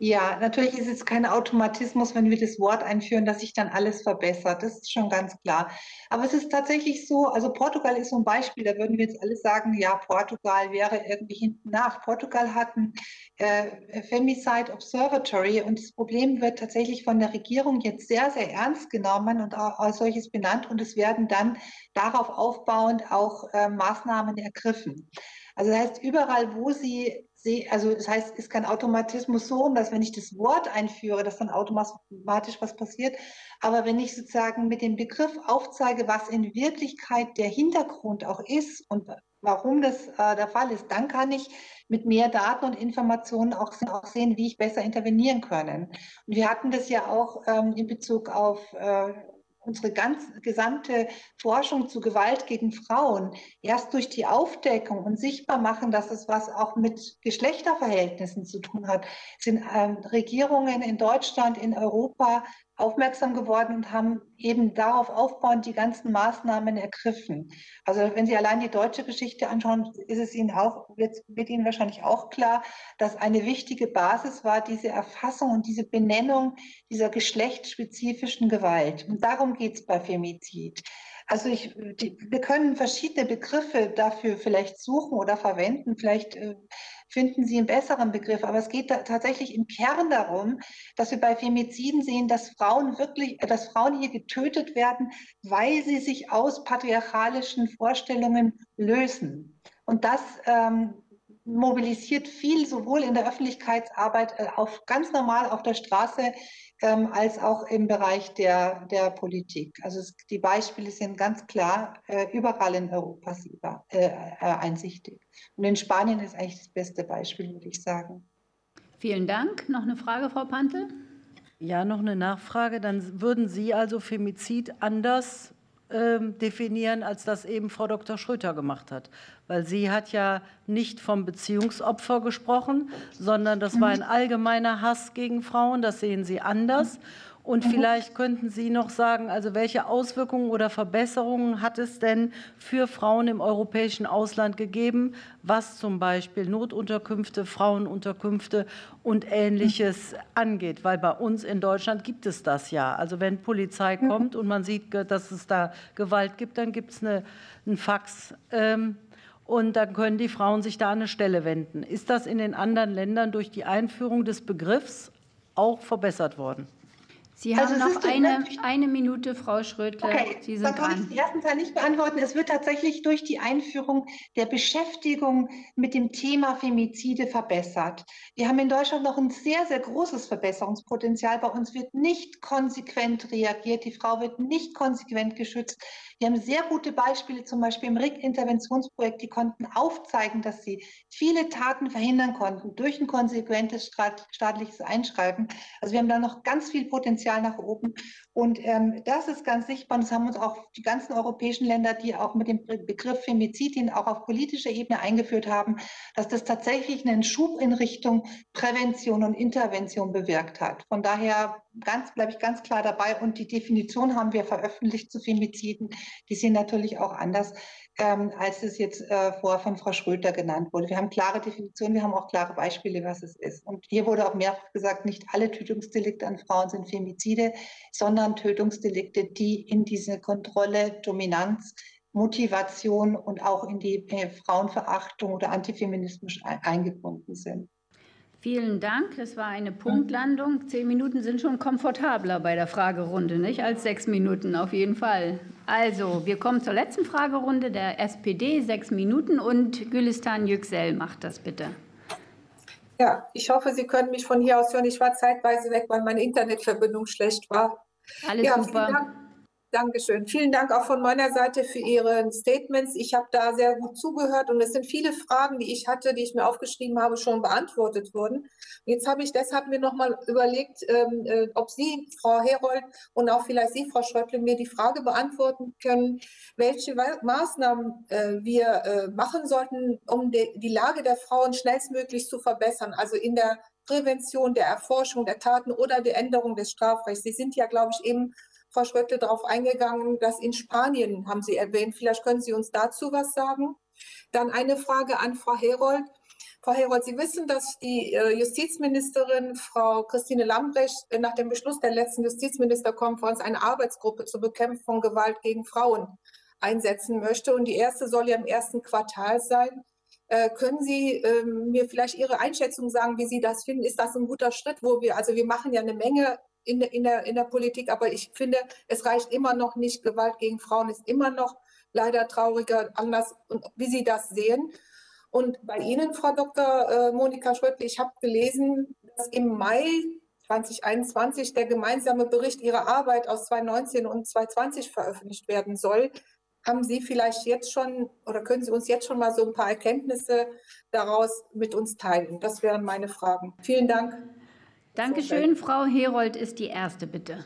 Ja, natürlich ist es kein Automatismus, wenn wir das Wort einführen, dass sich dann alles verbessert. Das ist schon ganz klar. Aber es ist tatsächlich so, also Portugal ist so ein Beispiel, da würden wir jetzt alle sagen, ja, Portugal wäre irgendwie hinten nach. Portugal hat ein äh, Femizide Observatory und das Problem wird tatsächlich von der Regierung jetzt sehr, sehr ernst genommen und als solches benannt und es werden dann darauf aufbauend auch äh, Maßnahmen ergriffen. Also das heißt, überall, wo sie Also das heißt, es ist kein Automatismus so, dass wenn ich das Wort einführe, dass dann automatisch was passiert. Aber wenn ich sozusagen mit dem Begriff aufzeige, was in Wirklichkeit der Hintergrund auch ist und warum das äh, der Fall ist, dann kann ich mit mehr Daten und Informationen auch, auch sehen, wie ich besser intervenieren kann. Und wir hatten das ja auch ähm, in Bezug auf äh, unsere ganz gesamte Forschung zu Gewalt gegen Frauen. Erst durch die Aufdeckung und sichtbar machen, dass es was auch mit Geschlechterverhältnissen zu tun hat, sind ähm, Regierungen in Deutschland, in Europa aufmerksam geworden und haben eben darauf aufbauend die ganzen Maßnahmen ergriffen. Also wenn Sie allein die deutsche Geschichte anschauen, ist es Ihnen auch, wird, wird Ihnen wahrscheinlich auch klar, dass eine wichtige Basis war, diese Erfassung und diese Benennung dieser geschlechtsspezifischen Gewalt. Und darum geht es bei Femizid. Also ich, die, wir können verschiedene Begriffe dafür vielleicht suchen oder verwenden, vielleicht äh, finden Sie einen besseren Begriff, aber es geht da tatsächlich im Kern darum, dass wir bei Femiziden sehen, dass Frauen wirklich, dass Frauen hier getötet werden, weil sie sich aus patriarchalischen Vorstellungen lösen. Und das ähm, mobilisiert viel, sowohl in der Öffentlichkeitsarbeit, äh, auf, ganz normal auf der Straße, Ähm, als auch im Bereich der, der Politik. Also es, die Beispiele sind ganz klar äh, überall in Europa über, äh, äh, einsichtig. Und in Spanien ist eigentlich das beste Beispiel, würde ich sagen. Vielen Dank. Noch eine Frage, Frau Pantel? Ja, noch eine Nachfrage. Dann würden Sie also Femizid anders ähm, definieren, als das eben Frau Doktor Schröter gemacht hat. Weil sie hat ja nicht vom Beziehungsopfer gesprochen, sondern das war ein allgemeiner Hass gegen Frauen, das sehen Sie anders. Und vielleicht könnten Sie noch sagen, also welche Auswirkungen oder Verbesserungen hat es denn für Frauen im europäischen Ausland gegeben, was zum Beispiel Notunterkünfte, Frauenunterkünfte und Ähnliches angeht? Weil bei uns in Deutschland gibt es das ja. Also wenn Polizei kommt und man sieht, dass es da Gewalt gibt, dann gibt es eine, einen Fax. Ähm, Und dann können die Frauen sich da an eine Stelle wenden. Ist das in den anderen Ländern durch die Einführung des Begriffs auch verbessert worden? Sie haben also noch eine, eine Minute, Frau Schröttle. Okay, Sie sind dann kann dran. Ich den ersten Teil nicht beantworten. Es wird tatsächlich durch die Einführung der Beschäftigung mit dem Thema Femizide verbessert. Wir haben in Deutschland noch ein sehr, sehr großes Verbesserungspotenzial. Bei uns wird nicht konsequent reagiert. Die Frau wird nicht konsequent geschützt. Wir haben sehr gute Beispiele, zum Beispiel im R I C-Interventionsprojekt, die konnten aufzeigen, dass sie viele Taten verhindern konnten durch ein konsequentes staatliches Einschreiten. Also wir haben da noch ganz viel Potenzial nach oben. Und ähm, das ist ganz sichtbar. Das haben uns auch die ganzen europäischen Länder, die auch mit dem Begriff Femizid, den auch auf politischer Ebene eingeführt haben, dass das tatsächlich einen Schub in Richtung Prävention und Intervention bewirkt hat. Von daher ganz, bleibe ich ganz klar dabei. Und die Definition haben wir veröffentlicht zu Femiziden. Die sind natürlich auch anders, ähm, als es jetzt äh, vorher von Frau Schröter genannt wurde. Wir haben klare Definitionen, wir haben auch klare Beispiele, was es ist. Und hier wurde auch mehrfach gesagt, nicht alle Tötungsdelikte an Frauen sind Femizide, sondern Tötungsdelikte, die in diese Kontrolle, Dominanz, Motivation und auch in die äh, Frauenverachtung oder Antifeminismus e- eingebunden sind. Vielen Dank. Das war eine Punktlandung. Zehn Minuten sind schon komfortabler bei der Fragerunde, nicht? Als sechs Minuten auf jeden Fall. Also, wir kommen zur letzten Fragerunde der S P D. Sechs Minuten und Gülistan Yüksel macht das bitte. Ja, ich hoffe, Sie können mich von hier aus hören. Ich war zeitweise weg, weil meine Internetverbindung schlecht war. Alles ja, super. Vielen Dank. Dankeschön. Vielen Dank auch von meiner Seite für Ihre Statements. Ich habe da sehr gut zugehört und es sind viele Fragen, die ich hatte, die ich mir aufgeschrieben habe, schon beantwortet worden. Jetzt habe ich deshalb mir nochmal überlegt, ähm, äh, ob Sie, Frau Herold, und auch vielleicht Sie, Frau Schröttle, mir die Frage beantworten können, welche Maßnahmen äh, wir äh, machen sollten, um de- die Lage der Frauen schnellstmöglich zu verbessern, also in der Prävention, der Erforschung der Taten oder der Änderung des Strafrechts. Sie sind ja, glaube ich, eben, Frau Schröttle, darauf eingegangen, dass in Spanien, haben Sie erwähnt, vielleicht können Sie uns dazu was sagen. Dann eine Frage an Frau Herold. Frau Herold, Sie wissen, dass die Justizministerin, Frau Christine Lambrecht, nach dem Beschluss der letzten Justizministerkonferenz eine Arbeitsgruppe zur Bekämpfung von Gewalt gegen Frauen einsetzen möchte. Und die erste soll ja im ersten Quartal sein. Äh, können Sie äh, mir vielleicht Ihre Einschätzung sagen, wie Sie das finden? Ist das ein guter Schritt, wo wir, also wir machen ja eine Menge In der, in, der, in der Politik, aber ich finde, es reicht immer noch nicht. Gewalt gegen Frauen ist immer noch leider trauriger, anders, wie Sie das sehen. Und bei Ihnen, Frau Doktor Monika Schröttle, ich habe gelesen, dass im Mai zweitausendeinundzwanzig der gemeinsame Bericht Ihrer Arbeit aus zweitausendneunzehn und zweitausendzwanzig veröffentlicht werden soll. Haben Sie vielleicht jetzt schon oder können Sie uns jetzt schon mal so ein paar Erkenntnisse daraus mit uns teilen? Das wären meine Fragen. Vielen Dank. Dankeschön. Frau Herold ist die Erste, bitte.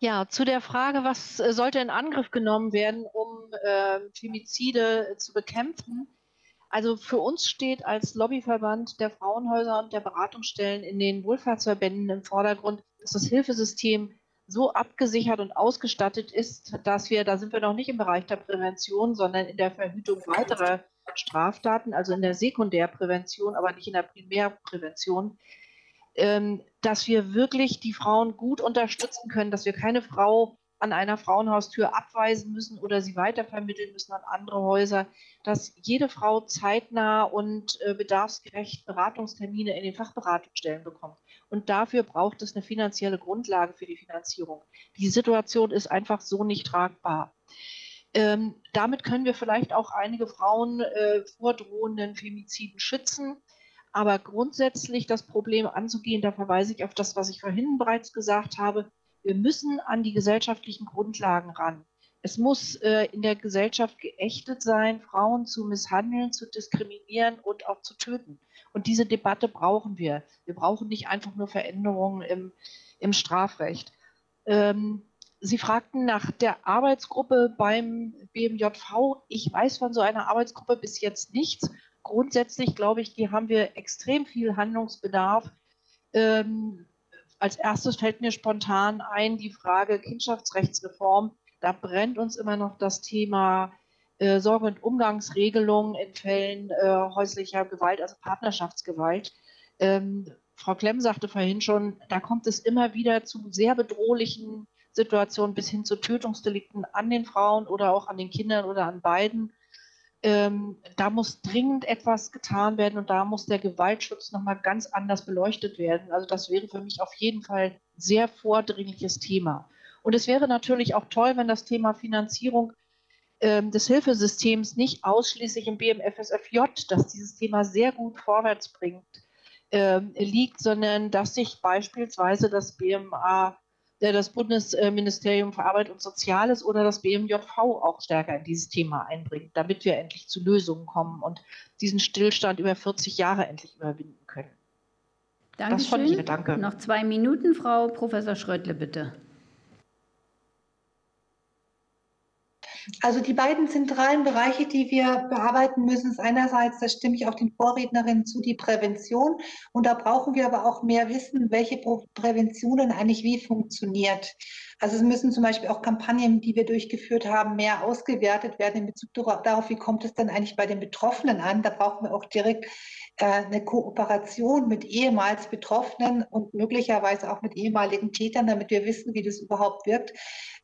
Ja, zu der Frage, was sollte in Angriff genommen werden, um äh, Femizide zu bekämpfen? Also für uns steht als Lobbyverband der Frauenhäuser und der Beratungsstellen in den Wohlfahrtsverbänden im Vordergrund, dass das Hilfesystem so abgesichert und ausgestattet ist, dass wir, da sind wir noch nicht im Bereich der Prävention, sondern in der Verhütung weiterer Straftaten, also in der Sekundärprävention, aber nicht in der Primärprävention, dass wir wirklich die Frauen gut unterstützen können, dass wir keine Frau an einer Frauenhaustür abweisen müssen oder sie weitervermitteln müssen an andere Häuser, dass jede Frau zeitnah und bedarfsgerecht Beratungstermine in den Fachberatungsstellen bekommt. Und dafür braucht es eine finanzielle Grundlage für die Finanzierung. Die Situation ist einfach so nicht tragbar. Ähm, damit können wir vielleicht auch einige Frauen äh, vor drohenden Femiziden schützen. Aber grundsätzlich das Problem anzugehen, da verweise ich auf das, was ich vorhin bereits gesagt habe. Wir müssen an die gesellschaftlichen Grundlagen ran. Es muss äh, in der Gesellschaft geächtet sein, Frauen zu misshandeln, zu diskriminieren und auch zu töten. Und diese Debatte brauchen wir. Wir brauchen nicht einfach nur Veränderungen im, im Strafrecht. Ähm, Sie fragten nach der Arbeitsgruppe beim B M J V. Ich weiß von so einer Arbeitsgruppe bis jetzt nichts. Grundsätzlich, glaube ich, hier haben wir extrem viel Handlungsbedarf. Ähm, als erstes fällt mir spontan ein die Frage Kindschaftsrechtsreform. Da brennt uns immer noch das Thema äh, Sorge- und Umgangsregelungen in Fällen äh, häuslicher Gewalt, also Partnerschaftsgewalt. Ähm, Frau Klemm sagte vorhin schon, da kommt es immer wieder zu sehr bedrohlichen Situationen bis hin zu Tötungsdelikten an den Frauen oder auch an den Kindern oder an beiden. Ähm, da muss dringend etwas getan werden und da muss der Gewaltschutz nochmal ganz anders beleuchtet werden. Also das wäre für mich auf jeden Fall ein sehr vordringliches Thema. Und es wäre natürlich auch toll, wenn das Thema Finanzierung ähm, des Hilfesystems nicht ausschließlich im B M F S F J, das dieses Thema sehr gut vorwärts bringt, ähm, liegt, sondern dass sich beispielsweise das B M A, äh, das Bundesministerium für Arbeit und Soziales oder das B M J V auch stärker in dieses Thema einbringt, damit wir endlich zu Lösungen kommen und diesen Stillstand über vierzig Jahre endlich überwinden können. Dankeschön. Das fand ich mir, danke. Noch zwei Minuten, Frau Professor Schröttle, bitte. Also die beiden zentralen Bereiche, die wir bearbeiten müssen, ist einerseits, da stimme ich auch den Vorrednerinnen zu, die Prävention. Und da brauchen wir aber auch mehr Wissen, welche Prävention denn eigentlich wie funktioniert. Also es müssen zum Beispiel auch Kampagnen, die wir durchgeführt haben, mehr ausgewertet werden in Bezug darauf, wie kommt es denn eigentlich bei den Betroffenen an. Da brauchen wir auch direkt äh, eine Kooperation mit ehemals Betroffenen und möglicherweise auch mit ehemaligen Tätern, damit wir wissen, wie das überhaupt wirkt.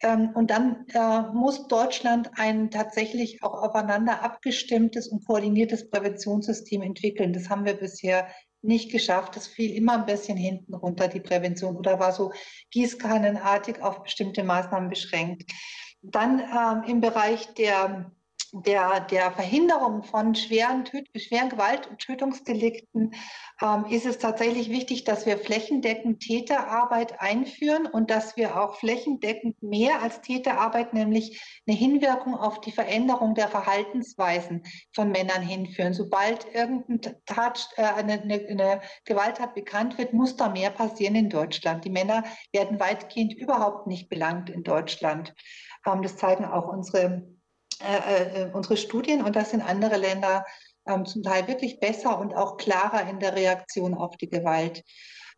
Ähm, und dann äh, muss Deutschland ein tatsächlich auch aufeinander abgestimmtes und koordiniertes Präventionssystem entwickeln. Das haben wir bisher nicht geschafft. Es fiel immer ein bisschen hinten runter, die Prävention, oder war so gießkannenartig auf bestimmte Maßnahmen beschränkt. Dann ähm, im Bereich der der, der Verhinderung von schweren, schweren Gewalt- und Tötungsdelikten ähm, ist es tatsächlich wichtig, dass wir flächendeckend Täterarbeit einführen und dass wir auch flächendeckend mehr als Täterarbeit, nämlich eine Hinwirkung auf die Veränderung der Verhaltensweisen von Männern hinführen. Sobald irgendeine Tat, äh, eine, eine Gewalttat bekannt wird, muss da mehr passieren in Deutschland. Die Männer werden weitgehend überhaupt nicht belangt in Deutschland. Ähm, das zeigen auch unsere Äh, äh, unsere Studien, und das sind andere Länder ähm, zum Teil wirklich besser und auch klarer in der Reaktion auf die Gewalt.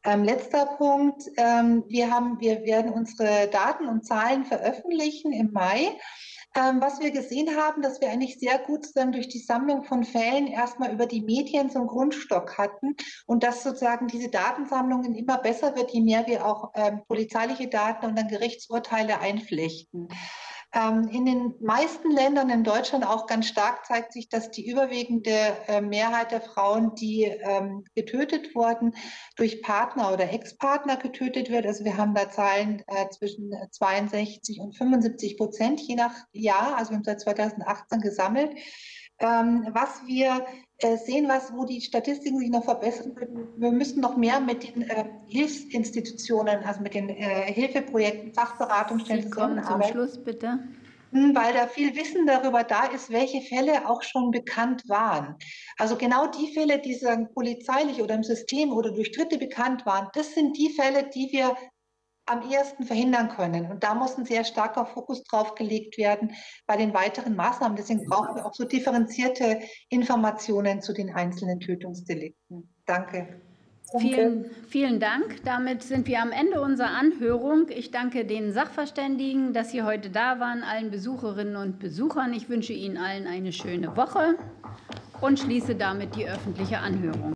Ähm, letzter Punkt, ähm, wir, haben, wir werden unsere Daten und Zahlen veröffentlichen im Mai. Ähm, was wir gesehen haben, dass wir eigentlich sehr gut ähm, durch die Sammlung von Fällen erstmal über die Medien so einen Grundstock hatten und dass sozusagen diese Datensammlungen immer besser wird, je mehr wir auch ähm, polizeiliche Daten und dann Gerichtsurteile einflechten. In den meisten Ländern in Deutschland auch ganz stark zeigt sich, dass die überwiegende Mehrheit der Frauen, die getötet wurden, durch Partner oder Ex-Partner getötet wird. Also wir haben da Zahlen zwischen zweiundsechzig und fünfundsiebzig Prozent je nach Jahr, also wir haben seit zweitausendachtzehn gesammelt. Was wir sehen, was, wo die Statistiken sich noch verbessern können, wir müssen noch mehr mit den Hilfsinstitutionen, also mit den Hilfeprojekten, Fachberatungsstellen zusammenarbeiten. Zum Schluss bitte. Weil da viel Wissen darüber da ist, welche Fälle auch schon bekannt waren. Also genau die Fälle, die sagen, polizeilich oder im System oder durch Dritte bekannt waren, das sind die Fälle, die wir am ehesten verhindern können. Und da muss ein sehr starker Fokus drauf gelegt werden bei den weiteren Maßnahmen. Deswegen brauchen wir auch so differenzierte Informationen zu den einzelnen Tötungsdelikten. Danke. Danke. Vielen, vielen Dank. Damit sind wir am Ende unserer Anhörung. Ich danke den Sachverständigen, dass Sie heute da waren, allen Besucherinnen und Besuchern. Ich wünsche Ihnen allen eine schöne Woche und schließe damit die öffentliche Anhörung.